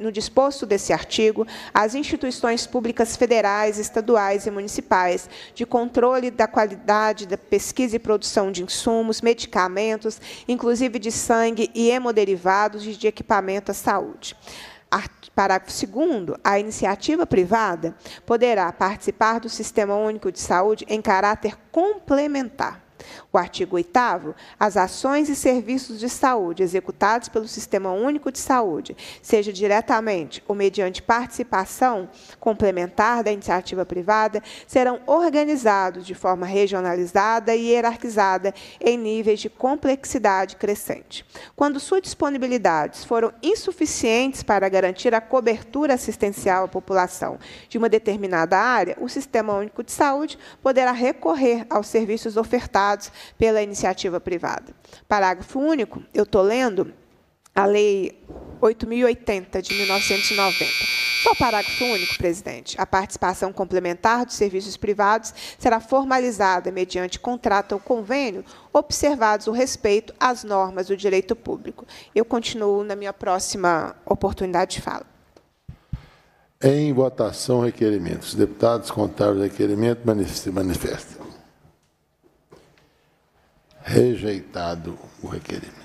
no disposto desse artigo as instituições públicas federais, estaduais e municipais de controle da qualidade da pesquisa e produção de insumos, medicamentos, inclusive de sangue e hemoderivados e de equipamento à saúde. Parágrafo segundo, a iniciativa privada poderá participar do Sistema Único de Saúde em caráter complementar. O artigo oitavo, as ações e serviços de saúde executados pelo Sistema Único de Saúde, seja diretamente ou mediante participação complementar da iniciativa privada, serão organizados de forma regionalizada e hierarquizada em níveis de complexidade crescente. Quando suas disponibilidades foram insuficientes para garantir a cobertura assistencial à população de uma determinada área, o Sistema Único de Saúde poderá recorrer aos serviços ofertados pela iniciativa privada. Parágrafo único, eu estou lendo a Lei oito mil e oitenta, de mil novecentos e noventa. Só parágrafo único, presidente. A participação complementar dos serviços privados será formalizada mediante contrato ou convênio, observados o respeito às normas do direito público. Eu continuo na minha próxima oportunidade de fala. Em votação, requerimentos. Os deputados contaram o requerimento, se manifestam. Rejeitado o requerimento.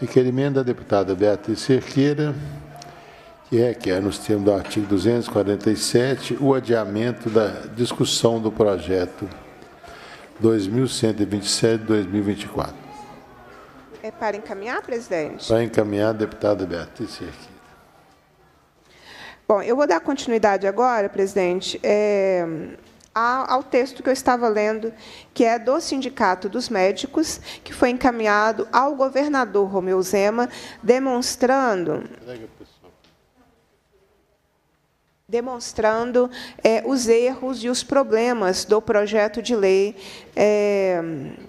Requerimento da deputada Beatriz Cerqueira, que requer, nos termos do artigo duzentos e quarenta e sete, o adiamento da discussão do projeto dois mil cento e vinte e sete, dois mil e vinte e quatro. É para encaminhar, presidente? Para encaminhar, deputada Beatriz Cerqueira. Bom, eu vou dar continuidade agora, presidente, é, ao texto que eu estava lendo, que é do Sindicato dos Médicos, que foi encaminhado ao governador Romeu Zema, demonstrando... demonstrando é, os erros e os problemas do projeto de lei é,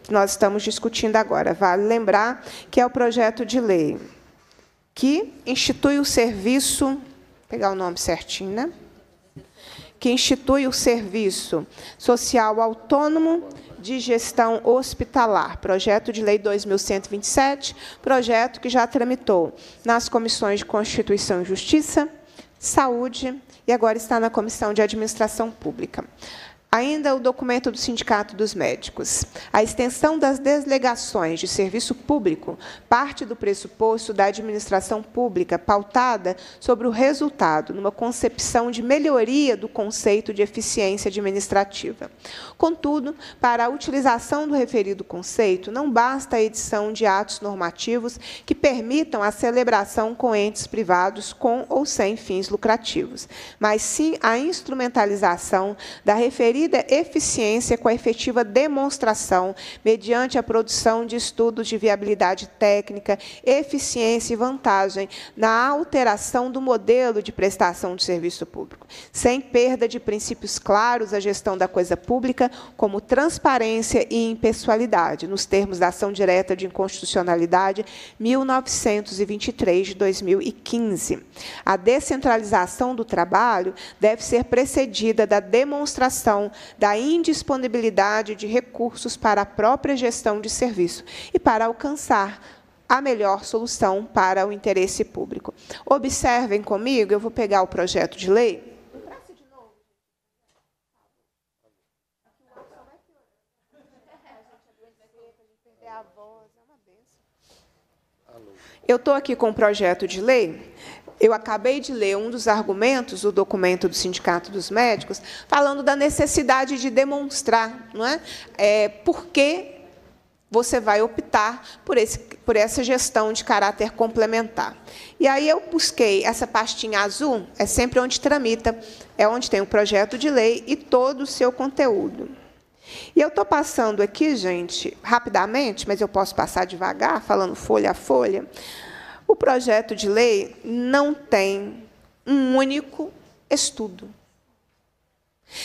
que nós estamos discutindo agora. Vale lembrar que é o projeto de lei que institui o serviço... Vou pegar o nome certinho, né? Que institui o Serviço Social Autônomo de Gestão Hospitalar, projeto de lei dois mil cento e vinte e sete, projeto que já tramitou nas comissões de Constituição e Justiça, Saúde e agora está na Comissão de Administração Pública. Ainda o documento do Sindicato dos Médicos. A extensão das deslegações de serviço público parte do pressuposto da administração pública pautada sobre o resultado, numa concepção de melhoria do conceito de eficiência administrativa. Contudo, para a utilização do referido conceito, não basta a edição de atos normativos que permitam a celebração com entes privados com ou sem fins lucrativos, mas sim a instrumentalização da referida eficiência com a efetiva demonstração, mediante a produção de estudos de viabilidade técnica, eficiência e vantagem na alteração do modelo de prestação de serviço público, sem perda de princípios claros à gestão da coisa pública, como transparência e impessoalidade, nos termos da Ação Direta de Inconstitucionalidade mil novecentos e vinte e três, de dois mil e quinze. A descentralização do trabalho deve ser precedida da demonstração da indisponibilidade de recursos para a própria gestão de serviço e para alcançar a melhor solução para o interesse público. Observem comigo, eu vou pegar o projeto de lei. Eu estou aqui com o projeto de lei. Eu acabei de ler um dos argumentos do documento do Sindicato dos Médicos, falando da necessidade de demonstrar, não é? É, por que você vai optar por, esse, por essa gestão de caráter complementar. E aí eu busquei essa pastinha azul, é sempre onde tramita, é onde tem o projeto de lei e todo o seu conteúdo. E eu estou passando aqui, gente, rapidamente, mas eu posso passar devagar, falando folha a folha. O projeto de lei não tem um único estudo.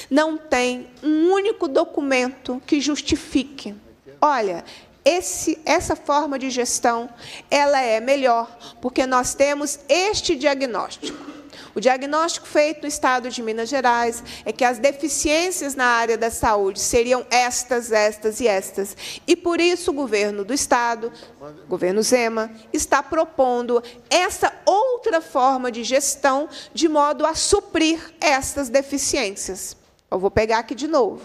Não tem um único documento que justifique. Olha, esse, essa forma de gestão ela é melhor, porque nós temos este diagnóstico. O diagnóstico feito no Estado de Minas Gerais é que as deficiências na área da saúde seriam estas, estas e estas. E, por isso, o governo do Estado, o governo Zema, está propondo essa outra forma de gestão de modo a suprir estas deficiências. Eu vou pegar aqui de novo.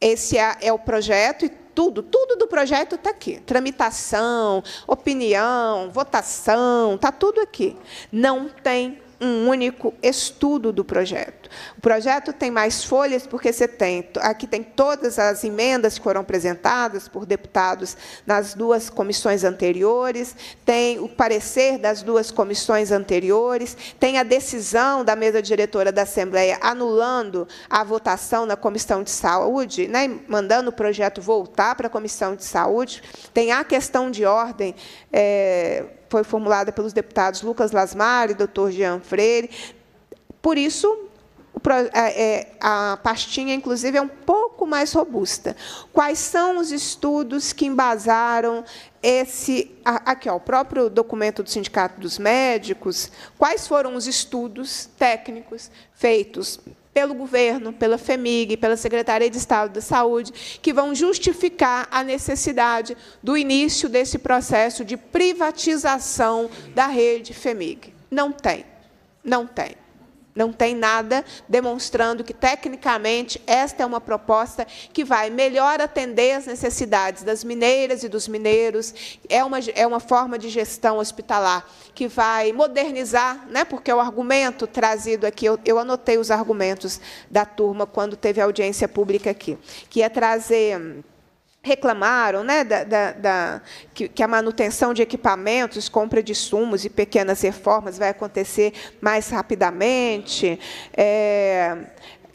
Esse é, é o projeto e tudo, tudo do projeto está aqui. Tramitação, opinião, votação, está tudo aqui. Não tem um único estudo do projeto. O projeto tem mais folhas, porque você tem, aqui tem todas as emendas que foram apresentadas por deputados nas duas comissões anteriores, tem o parecer das duas comissões anteriores, tem a decisão da mesa diretora da Assembleia anulando a votação na Comissão de Saúde, né, mandando o projeto voltar para a Comissão de Saúde, tem a questão de ordem, é, foi formulada pelos deputados Lucas Lasmar e doutor Jean Freire. Por isso, a pastinha, inclusive, é um pouco mais robusta. Quais são os estudos que embasaram esse... Aqui, ó, o próprio documento do Sindicato dos Médicos. Quais foram os estudos técnicos feitos pelo governo, pela FHEMIG, pela Secretaria de Estado da Saúde, que vão justificar a necessidade do início desse processo de privatização da rede FHEMIG. Não tem, não tem. Não tem nada demonstrando que, tecnicamente, esta é uma proposta que vai melhor atender as necessidades das mineiras e dos mineiros, é uma, é uma forma de gestão hospitalar que vai modernizar, né, porque o argumento trazido aqui, eu, eu anotei os argumentos da turma quando teve audiência pública aqui, que é trazer... reclamaram, né, da, da, da, que, que a manutenção de equipamentos, compra de insumos e pequenas reformas vai acontecer mais rapidamente, é,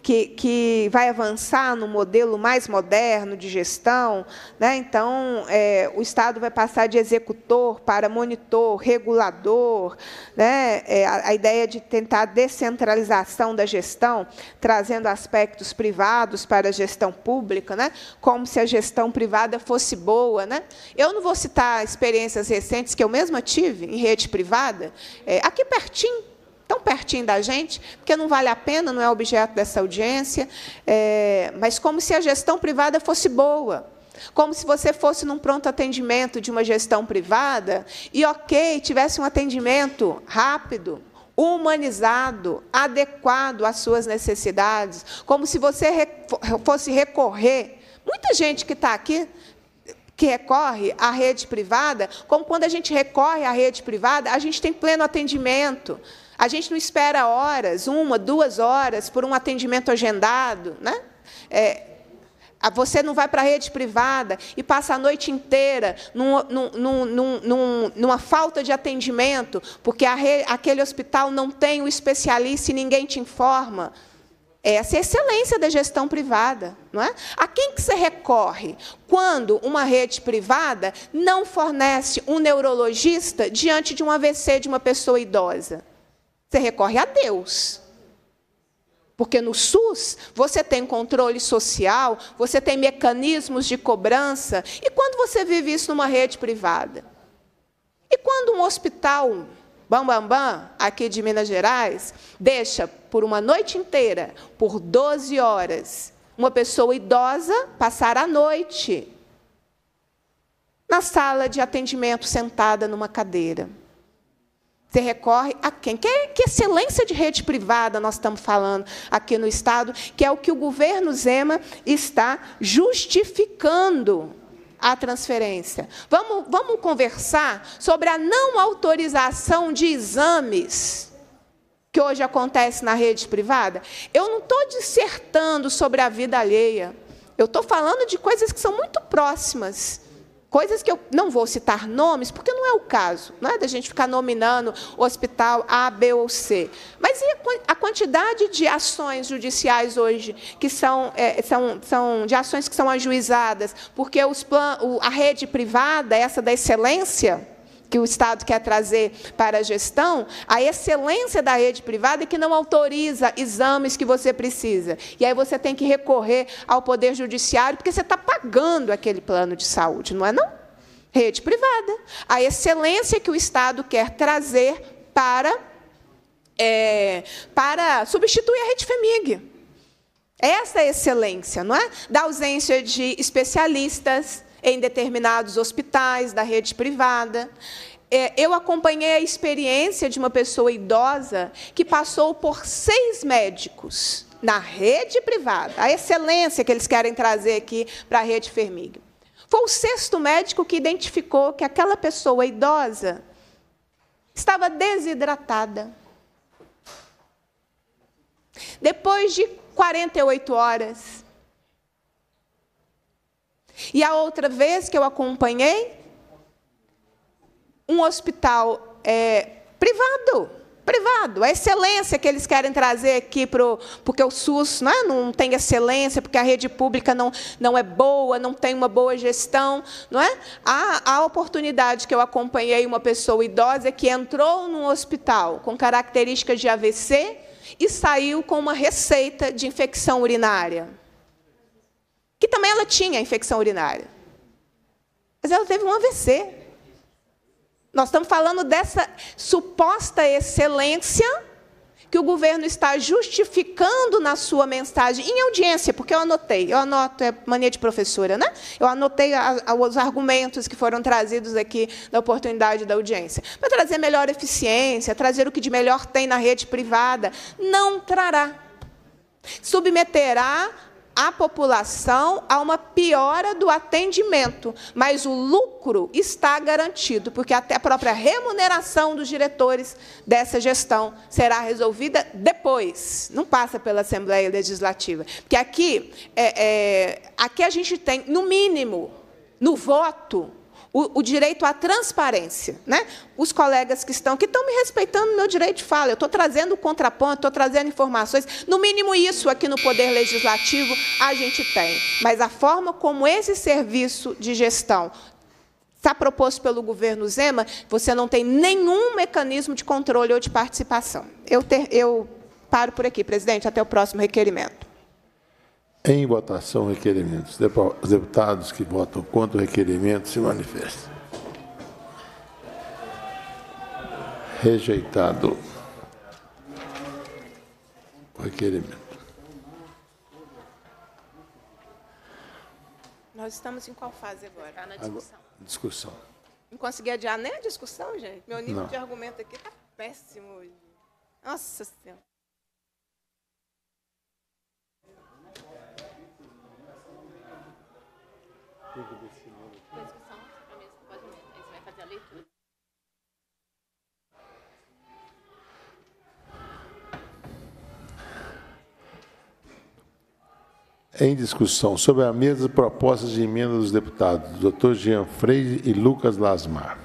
que, que vai avançar no modelo mais moderno de gestão, né? Então, é, o Estado vai passar de executor para monitor, regulador, né? É, a, a ideia de tentar a descentralização da gestão, trazendo aspectos privados para a gestão pública, né? Como se a gestão privada fosse boa, né? Eu não vou citar experiências recentes que eu mesma tive em rede privada, é, aqui pertinho, tão pertinho da gente, porque não vale a pena, não é objeto dessa audiência, é, mas como se a gestão privada fosse boa, como se você fosse num pronto atendimento de uma gestão privada e, ok, tivesse um atendimento rápido, humanizado, adequado às suas necessidades, como se você fosse recorrer. Muita gente que está aqui... que recorre à rede privada, como quando a gente recorre à rede privada, a gente tem pleno atendimento. A gente não espera horas, uma, duas horas, por um atendimento agendado, né? É, você não vai para a rede privada e passa a noite inteira num, num, num, num, numa falta de atendimento, porque a re, aquele hospital não tem o especialista e ninguém te informa. Essa é a excelência da gestão privada, não é? A quem que você recorre quando uma rede privada não fornece um neurologista diante de um A V C de uma pessoa idosa? Você recorre a Deus. Porque no SUS você tem controle social, você tem mecanismos de cobrança. E quando você vive isso numa rede privada? E quando um hospital... Bam, bam, bam, aqui de Minas Gerais, deixa por uma noite inteira, por doze horas, uma pessoa idosa passar a noite na sala de atendimento, sentada numa cadeira. Você recorre a quem? Que, que excelência de rede privada nós estamos falando aqui no Estado, que é o que o governo Zema está justificando. A transferência. Vamos, vamos conversar sobre a não autorização de exames que hoje acontece na rede privada? Eu não estou dissertando sobre a vida alheia. Eu estou falando de coisas que são muito próximas. Coisas que eu não vou citar nomes, porque não é o caso, não é da gente ficar nominando o hospital A, B ou C. Mas e a quantidade de ações judiciais hoje, que são, é, são, são de ações que são ajuizadas, porque os plan, o, a rede privada, essa da excelência, que o Estado quer trazer para a gestão, a excelência da rede privada é que não autoriza exames que você precisa. E aí você tem que recorrer ao Poder Judiciário, porque você está pagando aquele plano de saúde, não é não? Rede privada. A excelência que o Estado quer trazer para, é, para substituir a rede FHEMIG. Essa é a excelência, não é? Da ausência de especialistas em determinados hospitais da rede privada. Eu acompanhei a experiência de uma pessoa idosa que passou por seis médicos na rede privada, a excelência que eles querem trazer aqui para a rede FHEMIG. Foi o sexto médico que identificou que aquela pessoa idosa estava desidratada. Depois de quarenta e oito horas... E a outra vez que eu acompanhei, um hospital é, privado, privado, a excelência que eles querem trazer aqui, pro, porque o SUS não, é, não tem excelência, porque a rede pública não, não é boa, não tem uma boa gestão. Não é? a, a oportunidade que eu acompanhei uma pessoa idosa que entrou num hospital com características de A V C e saiu com uma receita de infecção urinária. Que também ela tinha infecção urinária. Mas ela teve um A V C. Nós estamos falando dessa suposta excelência que o governo está justificando na sua mensagem, em audiência, porque eu anotei, eu anoto, é mania de professora, né? Eu anotei a, a, os argumentos que foram trazidos aqui na oportunidade da audiência, para trazer melhor eficiência, trazer o que de melhor tem na rede privada, não trará. Submeterá a população a uma piora do atendimento, mas o lucro está garantido, porque até a própria remuneração dos diretores dessa gestão será resolvida depois, não passa pela Assembleia Legislativa. Porque aqui, é, é, aqui a gente tem, no mínimo, no voto, O, o direito à transparência, né? Os colegas que estão, que estão me respeitando o meu direito de fala, eu estou trazendo contraponto, estou trazendo informações, no mínimo isso aqui no Poder Legislativo a gente tem. Mas a forma como esse serviço de gestão está proposto pelo governo Zema, você não tem nenhum mecanismo de controle ou de participação. Eu, ter, eu paro por aqui, presidente, até o próximo requerimento. Em votação, requerimentos. Os deputados que votam contra o requerimento se manifestam. Rejeitado o requerimento. Nós estamos em qual fase agora? Está na discussão. Discussão. Não consegui adiar nem a discussão, gente. Meu nível Não. de argumento aqui está péssimo hoje. Nossa Senhora. Em discussão sobre a mesa, propostas de emenda dos deputados doutor Jean Freire e Lucas Lasmar.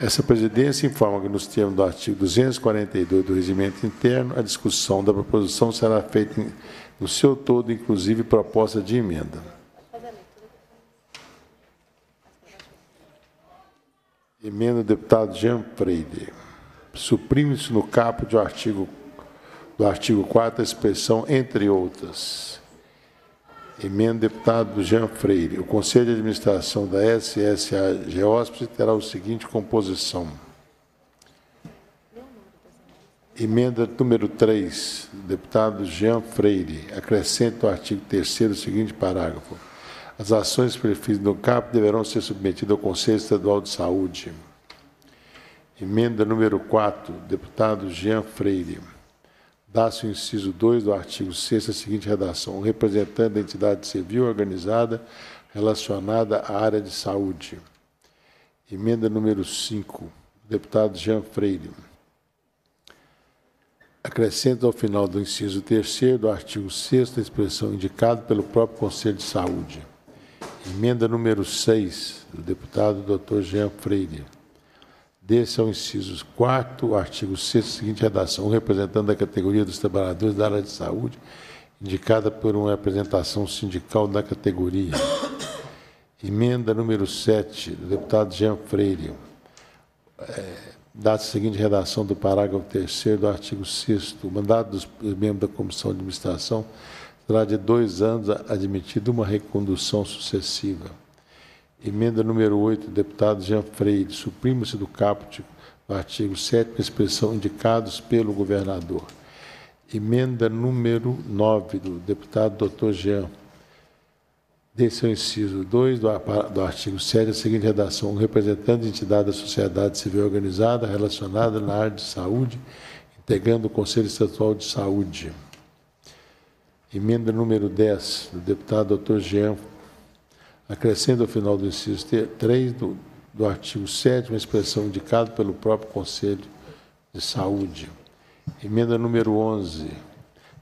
Essa presidência informa que, nos termos do artigo duzentos e quarenta e dois do Regimento Interno, a discussão da proposição será feita em no seu todo, inclusive proposta de emenda. Emenda do deputado Jean Freire. Suprime-se no caput do artigo, do artigo quatro a expressão entre outras. Emenda do deputado Jean Freire. O Conselho de Administração da S S A G Hospice terá o seguinte composição. Emenda número três, deputado Jean Freire, acrescenta o artigo terceiro o seguinte parágrafo. As ações previstas no caput deverão ser submetidas ao Conselho Estadual de Saúde. Emenda número quatro, deputado Jean Freire. Dá-se o inciso dois do artigo sexto a seguinte redação. O representante da entidade civil organizada relacionada à área de saúde. Emenda número cinco, deputado Jean Freire. Acrescenta ao final do inciso terceiro do artigo sexto a expressão indicada pelo próprio Conselho de Saúde. Emenda número seis, do deputado doutor Jean Freire. Desse ao inciso quarto, artigo sexto, seguinte redação, representando da categoria dos trabalhadores da área de saúde, indicada por uma representação sindical da categoria. Emenda número sete, do deputado Jean Freire. É... Dá-se a seguinte redação do parágrafo terceiro do artigo sexto. O mandato dos membros da Comissão de Administração será de dois anos, admitido uma recondução sucessiva. Emenda número oito, deputado Jean Freire. Suprima-se do caput do artigo sétimo a expressão indicados pelo governador. Emenda número nove, do deputado doutor Jean. Desse ao inciso dois do artigo sete, a seguinte redação. O representante de entidade da sociedade civil organizada relacionada na área de saúde, integrando o Conselho Estadual de Saúde. Emenda número dez, do deputado doutor Jean. Acrescenta ao final do inciso três do, do artigo sete, uma expressão indicada pelo próprio Conselho de Saúde. Emenda número onze.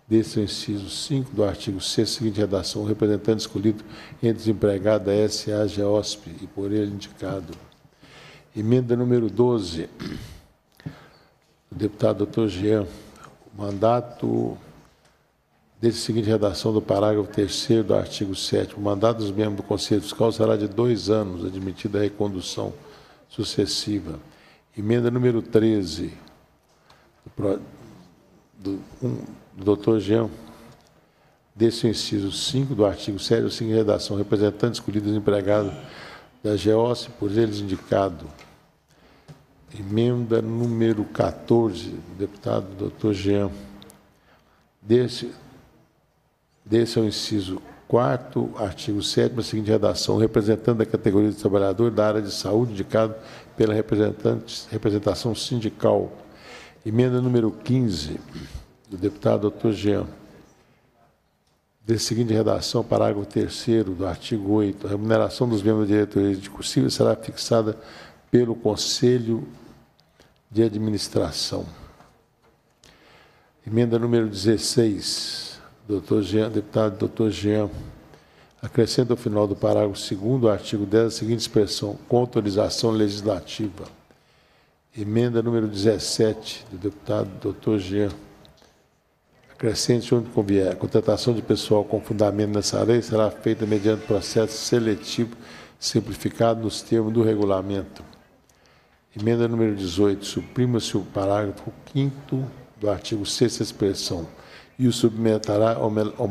Desse o inciso cinco do artigo sexto, seguinte redação, o representante escolhido entre os empregados da S A G H O S P e por ele indicado. Emenda número doze, do deputado doutor Jean, o mandato, desse seguinte redação do parágrafo terceiro do artigo sétimo, o mandato dos membros do Conselho Fiscal será de dois anos, admitida a recondução sucessiva. Emenda número treze, do, do um, doutor Jean, desse o inciso cinco do artigo sete, o seguinte redação, representantes escolhidos empregados da G O S, por eles indicado. Emenda número quatorze, do deputado doutor Jean. Desse, desse é o inciso quarto, artigo sete, a seguinte redação. O representante da categoria de trabalhador da área de saúde indicado pela representante, representação sindical. Emenda número quinze, do deputado doutor Jean. Desse seguinte redação, parágrafo terceiro do artigo oito. A remuneração dos membros da diretoria de cursiva será fixada pelo Conselho de Administração. Emenda número dezesseis, doutor Jean, deputado doutor Jean. Acrescenta ao final do parágrafo segundo, artigo dez, a seguinte expressão, com autorização legislativa. Emenda número dezessete, do deputado doutor Jean. Acrescente onde convier. A contratação de pessoal com fundamento nessa lei será feita mediante processo seletivo simplificado nos termos do regulamento. Emenda número dezoito. Suprima-se o parágrafo quinto do artigo sexto, expressão, e o submeterá a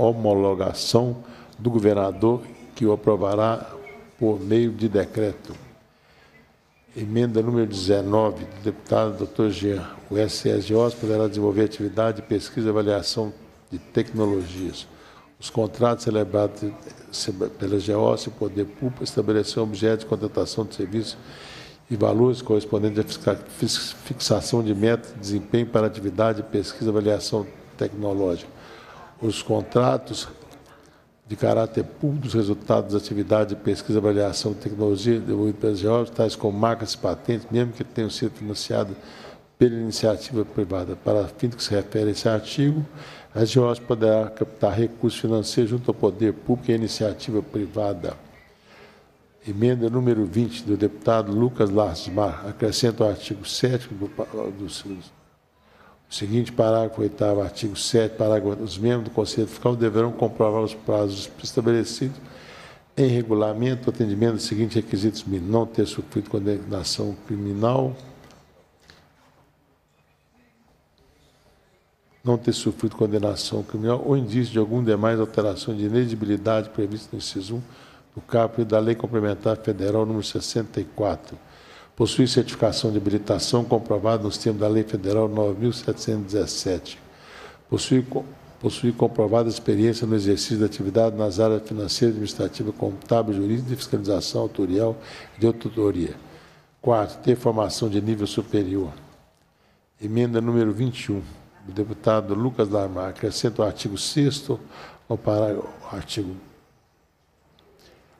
homologação do governador, que o aprovará por meio de decreto. Emenda número dezenove, do deputado doutor Jean. O S S G O S poderá desenvolver atividade de pesquisa e avaliação de tecnologias. Os contratos celebrados pela G O S e o Poder Público estabeleceram objeto de contratação de serviços e valores correspondentes à fixação de metas de desempenho para atividade de pesquisa e avaliação tecnológica. Os contratos de caráter público dos resultados das atividades de pesquisa e avaliação de tecnologia devolvidas pela G O S, tais como marcas e patentes, mesmo que tenham sido financiadas pela iniciativa privada. Para fim do que se refere a esse artigo, a G O S poderá captar recursos financeiros junto ao poder público e à iniciativa privada. Emenda número vinte, do deputado Lucas Lasmar. Acrescenta o artigo sete do, do, do seguinte parágrafo oitavo, artigo sete, parágrafo, os membros do Conselho Fiscal deverão comprovar os prazos estabelecidos em regulamento, atendimento dos seguintes requisitos: não ter sofrido condenação criminal, não ter sofrido condenação criminal ou indício de algum demais alteração de inelegibilidade prevista no inciso um do caput da Lei Complementar Federal número sessenta e quatro. Possui certificação de habilitação comprovada nos termos da Lei Federal nove mil setecentos e dezessete. Possui, possui comprovada experiência no exercício da atividade nas áreas financeira, administrativa, contábil, jurídica, de fiscalização autorial e de auditoria. Quarto, ter formação de nível superior. Emenda número vinte e um. O deputado Lucas Lamar acrescenta o artigo sexto ao parágrafo, artigo,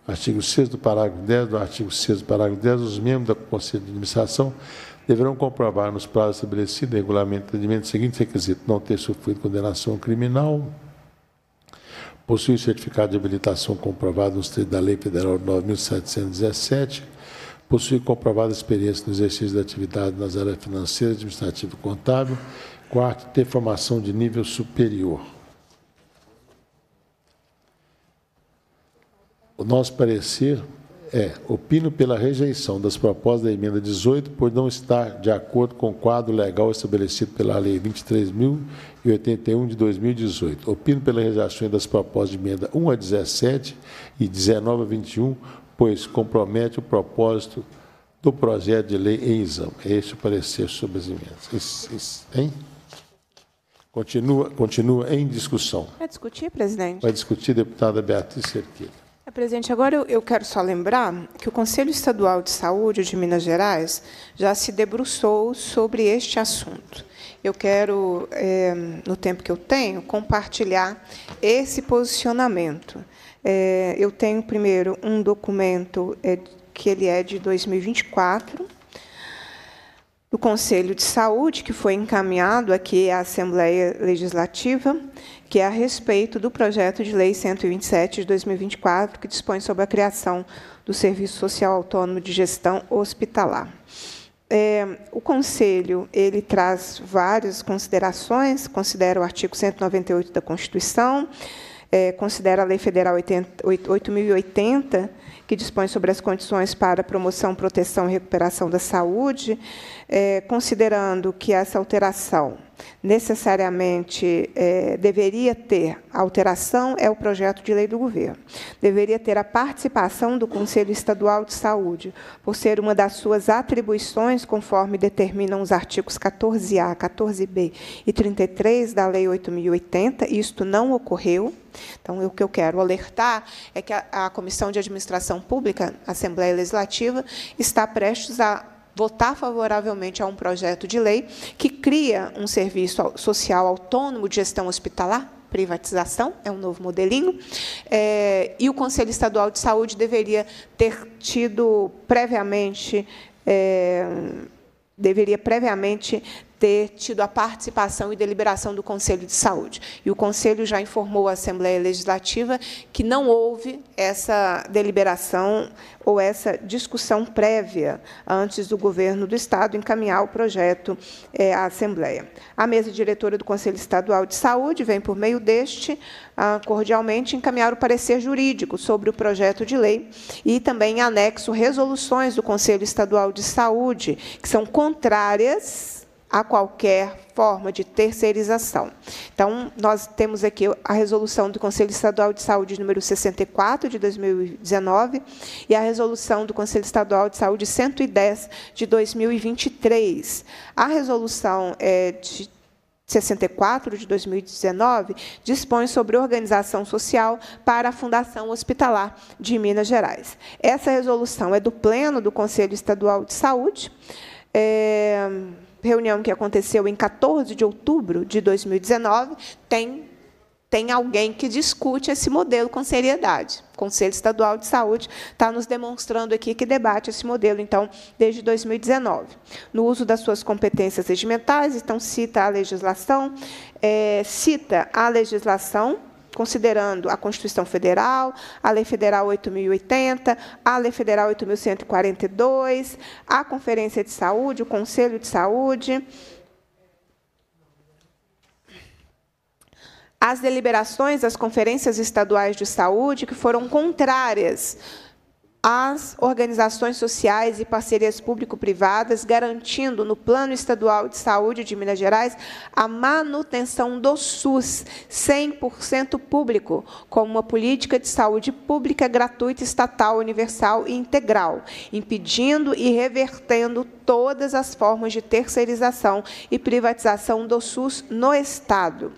artigo sexto do parágrafo dez, do artigo sexto do parágrafo dez, os membros do Conselho de Administração deverão comprovar nos prazos estabelecidos em regulamento atendimento os seguintes requisitos: não ter sofrido condenação criminal, possuir certificado de habilitação comprovado nos termos da Lei Federal nove mil setecentos e dezessete, possuir comprovada experiência no exercício da atividade nas áreas financeira, administrativa e contábil. Quarto, ter formação de nível superior. O nosso parecer é: opino pela rejeição das propostas da emenda dezoito, por não estar de acordo com o quadro legal estabelecido pela Lei vinte e três mil e oitenta e um de dois mil e dezoito. Opino pela rejeição das propostas de emenda um a dezessete e dezenove a vinte e um, pois compromete o propósito do projeto de lei em exame. É este o parecer sobre as emendas. Hein? Continua, continua em discussão. Vai discutir, presidente? Vai discutir, deputada Beatriz Cerqueira. É, presidente, agora eu, eu quero só lembrar que o Conselho Estadual de Saúde de Minas Gerais já se debruçou sobre este assunto. Eu quero, é, no tempo que eu tenho, compartilhar esse posicionamento. É, eu tenho, primeiro, um documento... É, que ele é de dois mil e vinte e quatro, do Conselho de Saúde, que foi encaminhado aqui à Assembleia Legislativa, que é a respeito do projeto de lei cento e vinte e sete de dois mil e vinte e quatro, que dispõe sobre a criação do Serviço Social Autônomo de Gestão Hospitalar. É, o Conselho ele traz várias considerações, considera o artigo cento e noventa e oito da Constituição, É, considera a Lei Federal oito mil e oitenta, que dispõe sobre as condições para promoção, proteção e recuperação da saúde, é, considerando que essa alteração necessariamente é, deveria ter, a alteração é o projeto de lei do governo, deveria ter a participação do Conselho Estadual de Saúde, por ser uma das suas atribuições, conforme determinam os artigos quatorze A, quatorze B e trinta e três da Lei oito mil e oitenta, isto não ocorreu. Então, o que eu quero alertar é que a, a Comissão de Administração Pública, a Assembleia Legislativa, está prestes a votar favoravelmente a um projeto de lei que cria um serviço social autônomo de gestão hospitalar, privatização, é um novo modelinho, é, e o Conselho Estadual de Saúde deveria ter tido previamente... É, deveria previamente ter tido a participação e deliberação do Conselho de Saúde. E o Conselho já informou à Assembleia Legislativa que não houve essa deliberação ou essa discussão prévia antes do governo do Estado encaminhar o projeto é, à Assembleia. A mesa diretora do Conselho Estadual de Saúde vem, por meio deste, cordialmente encaminhar o parecer jurídico sobre o projeto de lei e também em anexo resoluções do Conselho Estadual de Saúde, que são contrárias a qualquer forma de terceirização. Então, nós temos aqui a resolução do Conselho Estadual de Saúde número sessenta e quatro, de dois mil e dezenove, e a resolução do Conselho Estadual de Saúde cento e dez, de dois mil e vinte e três. A resolução é de sessenta e quatro, de dois mil e dezenove, dispõe sobre organização social para a Fundação Hospitalar de Minas Gerais. Essa resolução é do Pleno do Conselho Estadual de Saúde, é, reunião que aconteceu em quatorze de outubro de dois mil e dezenove, tem, tem alguém que discute esse modelo com seriedade. O Conselho Estadual de Saúde está nos demonstrando aqui que debate esse modelo, então, desde dois mil e dezenove. No uso das suas competências regimentais, então, cita a legislação, é, cita a legislação, considerando a Constituição Federal, a Lei Federal oito mil e oitenta, a Lei Federal oito mil cento e quarenta e dois, a Conferência de Saúde, o Conselho de Saúde, as deliberações das Conferências Estaduais de Saúde, que foram contrárias às organizações sociais e parcerias público-privadas, garantindo no Plano Estadual de Saúde de Minas Gerais a manutenção do SUS cem por cento público, como uma política de saúde pública gratuita, estatal, universal e integral, impedindo e revertendo todas as formas de terceirização e privatização do SUS no Estado.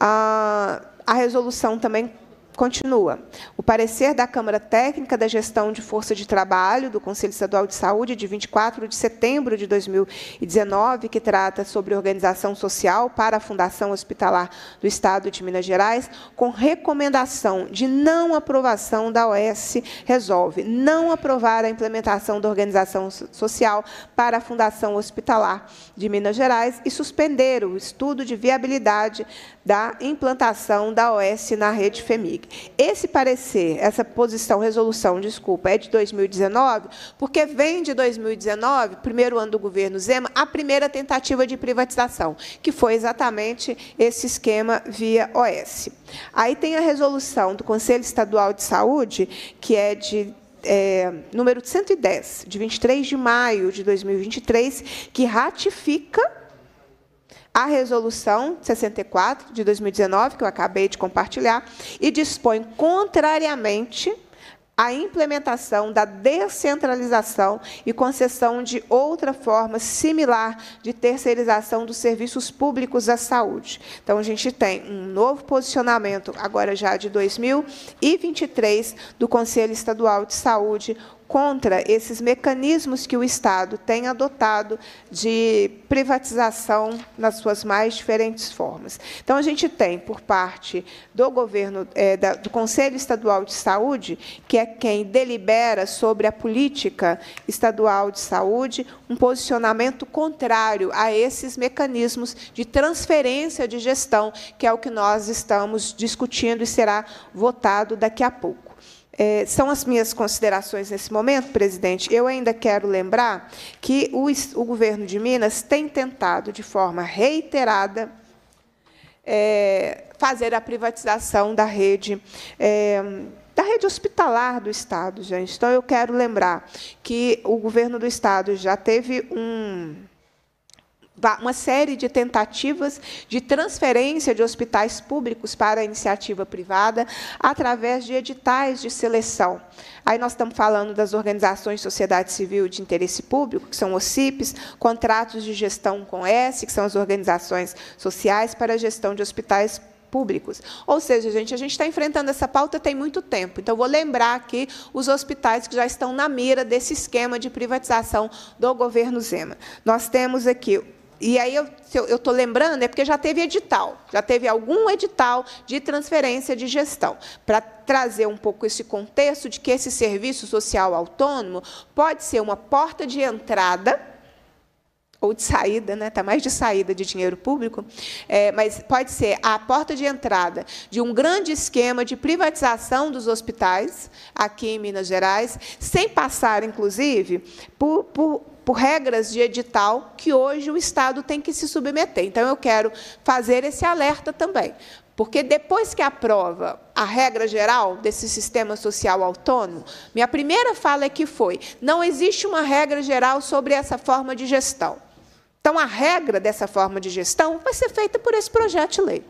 A, a resolução também continua. O parecer da Câmara Técnica da Gestão de Força de Trabalho do Conselho Estadual de Saúde, de vinte e quatro de setembro de dois mil e dezenove, que trata sobre organização social para a Fundação Hospitalar do Estado de Minas Gerais, com recomendação de não aprovação da O S, resolve não aprovar a implementação da organização social para a Fundação Hospitalar de Minas Gerais e suspender o estudo de viabilidade da implantação da O S na rede FHEMIG. Esse parecer, essa posição, resolução, desculpa, é de dois mil e dezenove, porque vem de dois mil e dezenove, primeiro ano do governo Zema, a primeira tentativa de privatização, que foi exatamente esse esquema via O S. Aí tem a resolução do Conselho Estadual de Saúde, que é de é, número cento e dez, de vinte e três de maio de dois mil e vinte e três, que ratifica a resolução sessenta e quatro de dois mil e dezenove, que eu acabei de compartilhar, e dispõe contrariamente a implementação da descentralização e concessão de outra forma similar de terceirização dos serviços públicos da saúde. Então, a gente tem um novo posicionamento, agora já de dois mil e vinte e três, do Conselho Estadual de Saúde, contra esses mecanismos que o Estado tem adotado de privatização nas suas mais diferentes formas. Então, a gente tem, por parte do governo, é, da, do Conselho Estadual de Saúde, que é quem delibera sobre a política estadual de saúde, um posicionamento contrário a esses mecanismos de transferência de gestão, que é o que nós estamos discutindo e será votado daqui a pouco. É, são as minhas considerações nesse momento, presidente. Eu ainda quero lembrar que o, o governo de Minas tem tentado, de forma reiterada, é, fazer a privatização da rede, é, da rede hospitalar do Estado, gente. Então, eu quero lembrar que o governo do Estado já teve um... uma série de tentativas de transferência de hospitais públicos para a iniciativa privada através de editais de seleção. Aí nós estamos falando das organizações de sociedade civil de interesse público, que são O C I Ps, contratos de gestão com S, que são as organizações sociais para a gestão de hospitais públicos. Públicos. Ou seja, gente, a gente está enfrentando essa pauta tem muito tempo. Então, vou lembrar aqui os hospitais que já estão na mira desse esquema de privatização do governo Zema. Nós temos aqui... E aí, eu estou lembrando, é porque já teve edital, já teve algum edital de transferência de gestão, para trazer um pouco esse contexto de que esse serviço social autônomo pode ser uma porta de entrada... ou de saída, né? Está mais de saída de dinheiro público, é, mas pode ser a porta de entrada de um grande esquema de privatização dos hospitais aqui em Minas Gerais, sem passar, inclusive, por, por, por regras de edital que hoje o Estado tem que se submeter. Então, eu quero fazer esse alerta também, porque depois que aprova a regra geral desse sistema social autônomo, minha primeira fala aqui foi, não existe uma regra geral sobre essa forma de gestão. Então, a regra dessa forma de gestão vai ser feita por esse projeto de lei.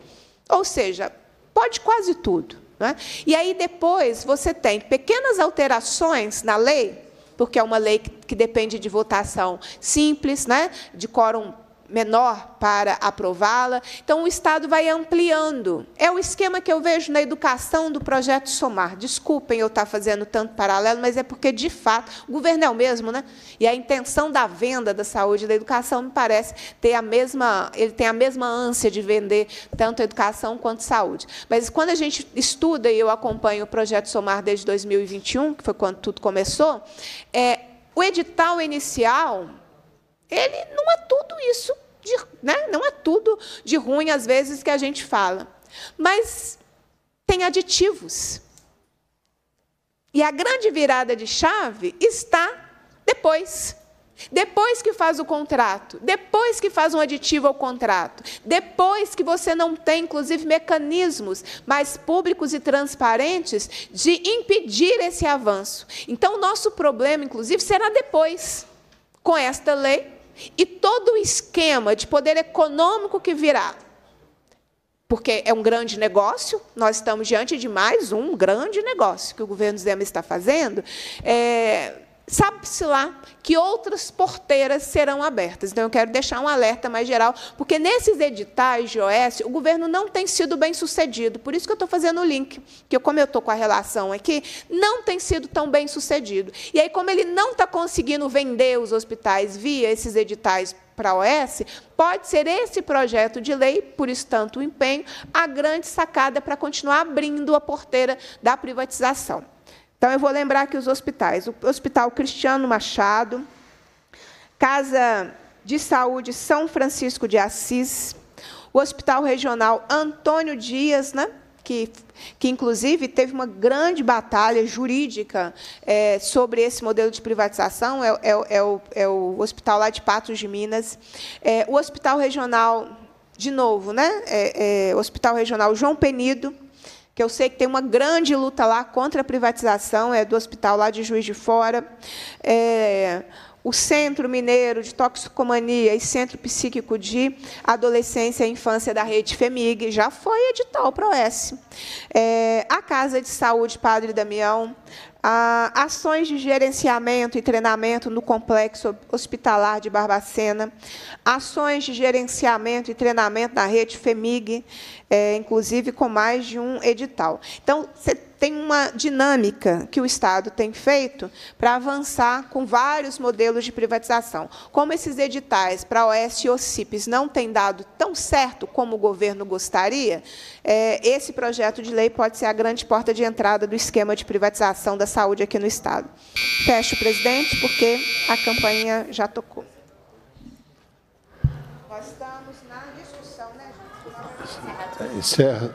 Ou seja, pode quase tudo, né? E aí, depois, você tem pequenas alterações na lei, porque é uma lei que depende de votação simples, né? De quórum menor para aprová-la. Então, o Estado vai ampliando. É o esquema que eu vejo na educação do projeto Somar. Desculpem eu estar fazendo tanto paralelo, mas é porque, de fato, o governo é o mesmo, né? E a intenção da venda da saúde e da educação, me parece, ter a mesma, ele tem a mesma ânsia de vender tanto a educação quanto a saúde. Mas, quando a gente estuda, e eu acompanho o projeto Somar desde dois mil e vinte e um, que foi quando tudo começou, é, o edital inicial... Ele não é tudo isso, de, né? Não é tudo de ruim, às vezes, que a gente fala. Mas tem aditivos. E a grande virada de chave está depois. Depois que faz o contrato, depois que faz um aditivo ao contrato, depois que você não tem, inclusive, mecanismos mais públicos e transparentes de impedir esse avanço. Então, o nosso problema, inclusive, será depois, com esta lei e todo o esquema de poder econômico que virá. Porque é um grande negócio, nós estamos diante de mais um grande negócio que o governo Zema está fazendo. É, sabe-se lá que outras porteiras serão abertas. Então, eu quero deixar um alerta mais geral, porque nesses editais de O S, o governo não tem sido bem sucedido. Por isso que eu estou fazendo o link, que como eu estou com a relação aqui, não tem sido tão bem sucedido. E aí, como ele não está conseguindo vender os hospitais via esses editais para a O S, pode ser esse projeto de lei, por isso tanto o empenho, a grande sacada para continuar abrindo a porteira da privatização. Então, eu vou lembrar aqui os hospitais. O Hospital Cristiano Machado, Casa de Saúde São Francisco de Assis, o Hospital Regional Antônio Dias, né, que, que, inclusive, teve uma grande batalha jurídica é, sobre esse modelo de privatização, é, é, é, o, é o hospital lá de Patos de Minas. É, o Hospital Regional, de novo, né, é, é, Hospital Regional João Penido, que eu sei que tem uma grande luta lá contra a privatização, é do hospital lá de Juiz de Fora, é, o Centro Mineiro de Toxicomania e Centro Psíquico de Adolescência e Infância da Rede FHEMIG, já foi edital para o O S, é, a Casa de Saúde Padre Damião, a, ações de gerenciamento e treinamento no Complexo Hospitalar de Barbacena, ações de gerenciamento e treinamento na Rede FHEMIG, é, inclusive com mais de um edital. Então, você tem uma dinâmica que o Estado tem feito para avançar com vários modelos de privatização. Como esses editais para O S e O C I Ps não têm dado tão certo como o governo gostaria, esse projeto de lei pode ser a grande porta de entrada do esquema de privatização da saúde aqui no Estado. Fecho, presidente, porque a campainha já tocou. Nós estamos na discussão, né, gente? Encerra.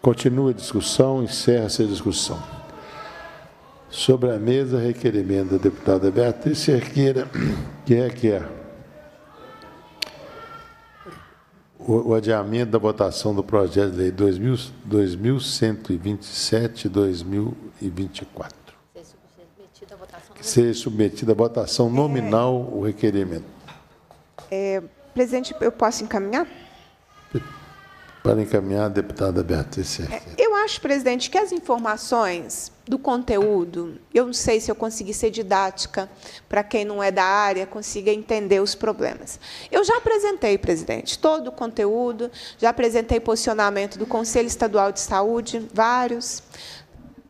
Continua a discussão, encerra-se a discussão. Sobre a mesa, requerimento da deputada Beatriz Cerqueira, que requer o, o adiamento da votação do projeto de lei dois mil cento e vinte e sete, dois mil e vinte e quatro. Que ser submetido à votação nominal o requerimento. É, presidente, eu posso encaminhar? Para encaminhar, a deputada Beatriz Cerqueira. Eu acho, presidente, que as informações do conteúdo, eu não sei se eu consegui ser didática, para quem não é da área, consiga entender os problemas. Eu já apresentei, presidente, todo o conteúdo, já apresentei posicionamento do Conselho Estadual de Saúde, vários,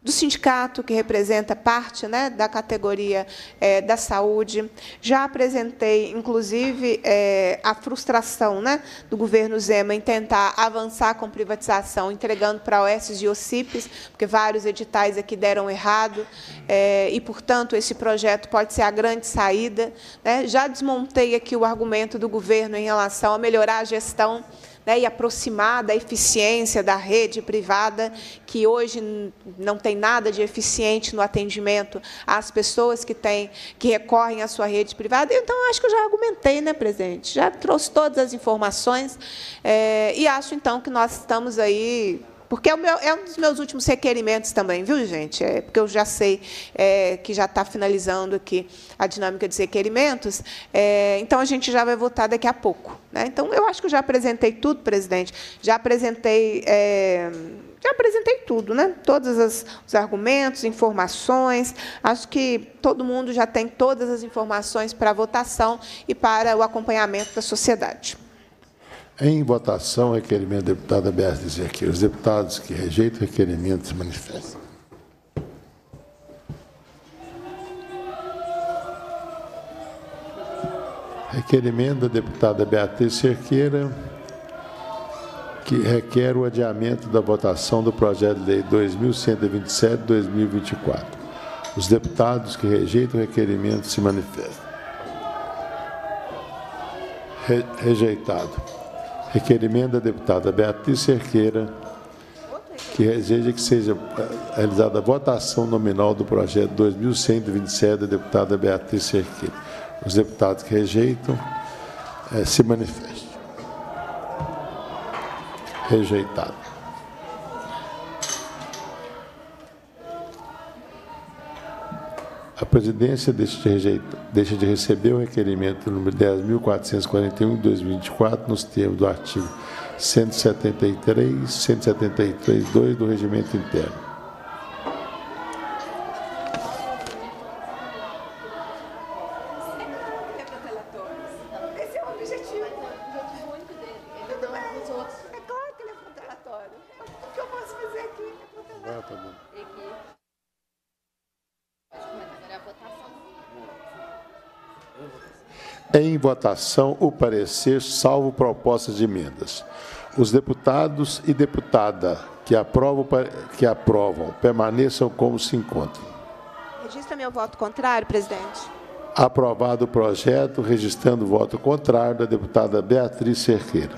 do sindicato, que representa parte, né, da categoria é, da saúde. Já apresentei, inclusive, é, a frustração, né, do governo Zema em tentar avançar com privatização, entregando para O S e O C I Ps, porque vários editais aqui deram errado, é, e, portanto, esse projeto pode ser a grande saída, né? Já desmontei aqui o argumento do governo em relação a melhorar a gestão, né, e aproximar da eficiência da rede privada, que hoje não tem nada de eficiente no atendimento às pessoas que têm, que recorrem à sua rede privada. Então, acho que eu já argumentei, né, presidente? Já trouxe todas as informações, é, e acho, então, que nós estamos aí... Porque é, o meu, é um dos meus últimos requerimentos também, viu, gente? É, porque eu já sei é, que já está finalizando aqui a dinâmica dos requerimentos, é, então a gente já vai votar daqui a pouco, né? Então, eu acho que eu já apresentei tudo, presidente, já apresentei, é, já apresentei tudo, né? Todos as, os argumentos, informações, acho que todo mundo já tem todas as informações para a votação e para o acompanhamento da sociedade. Em votação, requerimento da deputada Beatriz Cerqueira. Os deputados que rejeitam o requerimento se manifestam. Requerimento da deputada Beatriz Cerqueira, que requer o adiamento da votação do projeto de lei dois mil cento e vinte e sete barra dois mil e vinte e quatro. Os deputados que rejeitam o requerimento se manifestam. Re- rejeitado. Requerimento da deputada Beatriz Cerqueira, que deseja que seja realizada a votação nominal do projeto dois mil cento e vinte e sete da deputada Beatriz Cerqueira. Os deputados que rejeitam, é, se manifestem. Rejeitado. A presidência deixa de, rejeitar, deixa de receber o requerimento número dez mil quatrocentos e quarenta e um de dois mil e vinte e quatro, nos termos do artigo cento e setenta e três, cento e setenta e três, dois do Regimento Interno. Esse é o objetivo. O único dele. Ele não é dos outros. É claro que ele é contraditório. O que eu posso fazer aqui é contraditório. Em votação, o parecer, salvo propostas de emendas. Os deputados e deputada que aprovam, que aprovam permaneçam como se encontram. Registra meu voto contrário, presidente. Aprovado o projeto, registrando o voto contrário da deputada Beatriz Cerqueira.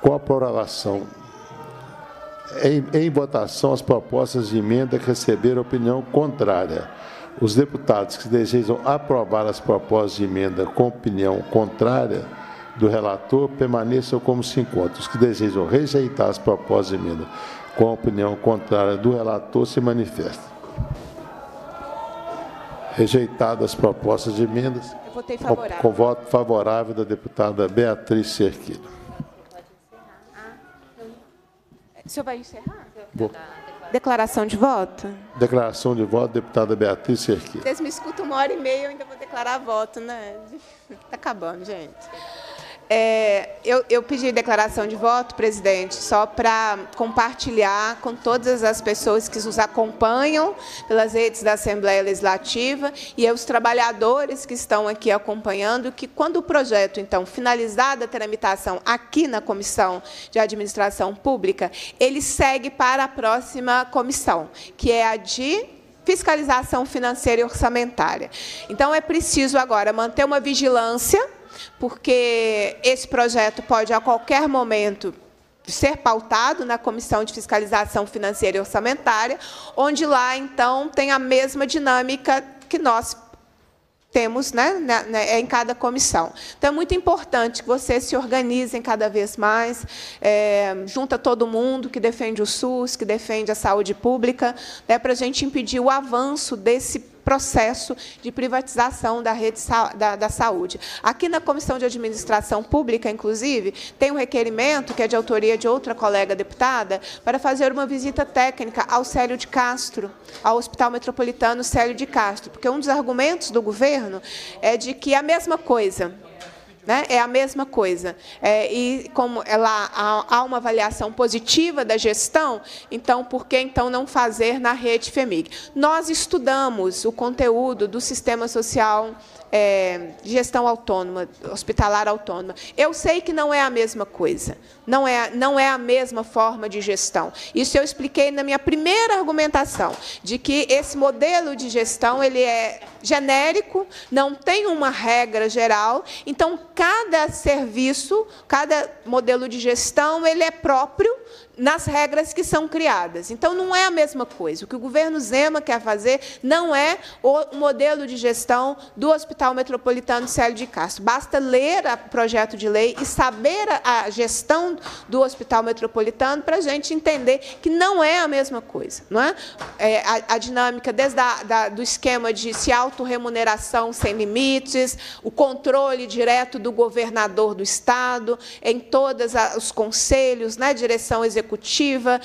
Com a aprovação, em, em votação, as propostas de emenda que receberam opinião contrária. Os deputados que desejam aprovar as propostas de emenda com opinião contrária do relator permaneçam como se encontram. Os que desejam rejeitar as propostas de emenda com opinião contrária do relator se manifestam. Rejeitadas as propostas de emendas, eu votei favorável. Com, com voto favorável da deputada Beatriz Cerqueira. O senhor vai encerrar? Vou. Declaração de voto? Declaração de voto, deputada Beatriz Cerqueira. Vocês me escutam uma hora e meia, eu ainda vou declarar voto, né? Está acabando, gente. É, eu, eu pedi declaração de voto, presidente, só para compartilhar com todas as pessoas que nos acompanham pelas redes da Assembleia Legislativa e aos trabalhadores que estão aqui acompanhando, que quando o projeto, então, finalizada a tramitação aqui na Comissão de Administração Pública, ele segue para a próxima comissão, que é a de... Fiscalização Financeira e Orçamentária. Então, é preciso agora manter uma vigilância, porque esse projeto pode, a qualquer momento, ser pautado na Comissão de Fiscalização Financeira e Orçamentária, onde lá, então, tem a mesma dinâmica que nós temos, né, né, em cada comissão. Então, é muito importante que vocês se organizem cada vez mais, é, junta todo mundo que defende o SUS, que defende a saúde pública, né, para a gente impedir o avanço desse projeto processo de privatização da rede da, da saúde. Aqui na Comissão de Administração Pública, inclusive, tem um requerimento, que é de autoria de outra colega deputada, para fazer uma visita técnica ao Célio de Castro, ao Hospital Metropolitano Célio de Castro, porque um dos argumentos do governo é de que é a mesma coisa. Né? É a mesma coisa. É, e como ela, há, há uma avaliação positiva da gestão, então por que então não fazer na rede FHEMIG? Nós estudamos o conteúdo do sistema social É, gestão autônoma, hospitalar autônoma. Eu sei que não é a mesma coisa, não é, não é a mesma forma de gestão. Isso eu expliquei na minha primeira argumentação, de que esse modelo de gestão ele é genérico, não tem uma regra geral, então cada serviço, cada modelo de gestão ele é próprio nas regras que são criadas. Então, não é a mesma coisa. O que o governo Zema quer fazer não é o modelo de gestão do Hospital Metropolitano Célio de Castro. Basta ler o projeto de lei e saber a gestão do Hospital Metropolitano para a gente entender que não é a mesma coisa. Não é? É, a, a dinâmica, desde a, da, do esquema de se autorremuneração sem limites, o controle direto do governador do Estado, em todos os conselhos, né, direção executiva, executiva,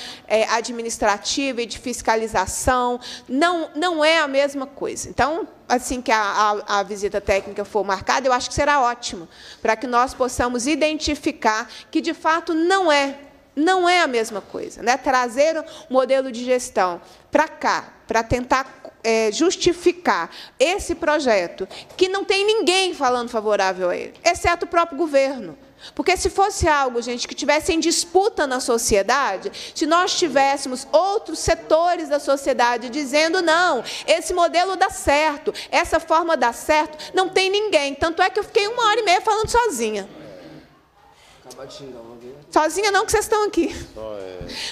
administrativa e de fiscalização, não, não é a mesma coisa. Então, assim que a, a, a visita técnica for marcada, eu acho que será ótimo, para que nós possamos identificar que, de fato, não é, não é a mesma coisa. Né? Trazer o modelo de gestão para cá, para tentar é, justificar esse projeto, que não tem ninguém falando favorável a ele, exceto o próprio governo. Porque se fosse algo, gente, que tivesse em disputa na sociedade, se nós tivéssemos outros setores da sociedade dizendo, não, esse modelo dá certo, essa forma dá certo, não tem ninguém. Tanto é que eu fiquei uma hora e meia falando sozinha. Sozinha não, que vocês estão aqui.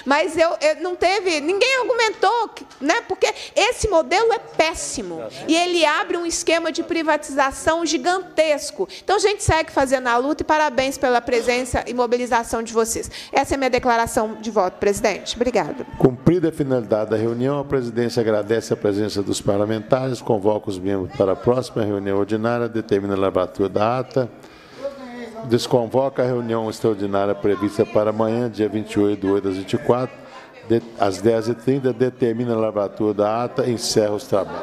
Mas eu, eu não teve, ninguém argumentou, né? Porque esse modelo é péssimo e ele abre um esquema de privatização gigantesco. Então, a gente segue fazendo a luta e parabéns pela presença e mobilização de vocês. Essa é a minha declaração de voto, presidente. Obrigada. Cumprida a finalidade da reunião, a presidência agradece a presença dos parlamentares, convoca os membros para a próxima reunião ordinária, determina a lavratura da ata. Desconvoca a reunião extraordinária prevista para amanhã, dia vinte e oito de agosto, às vinte e quatro horas, às dez e trinta, determina a lavratura da ata e encerra os trabalhos.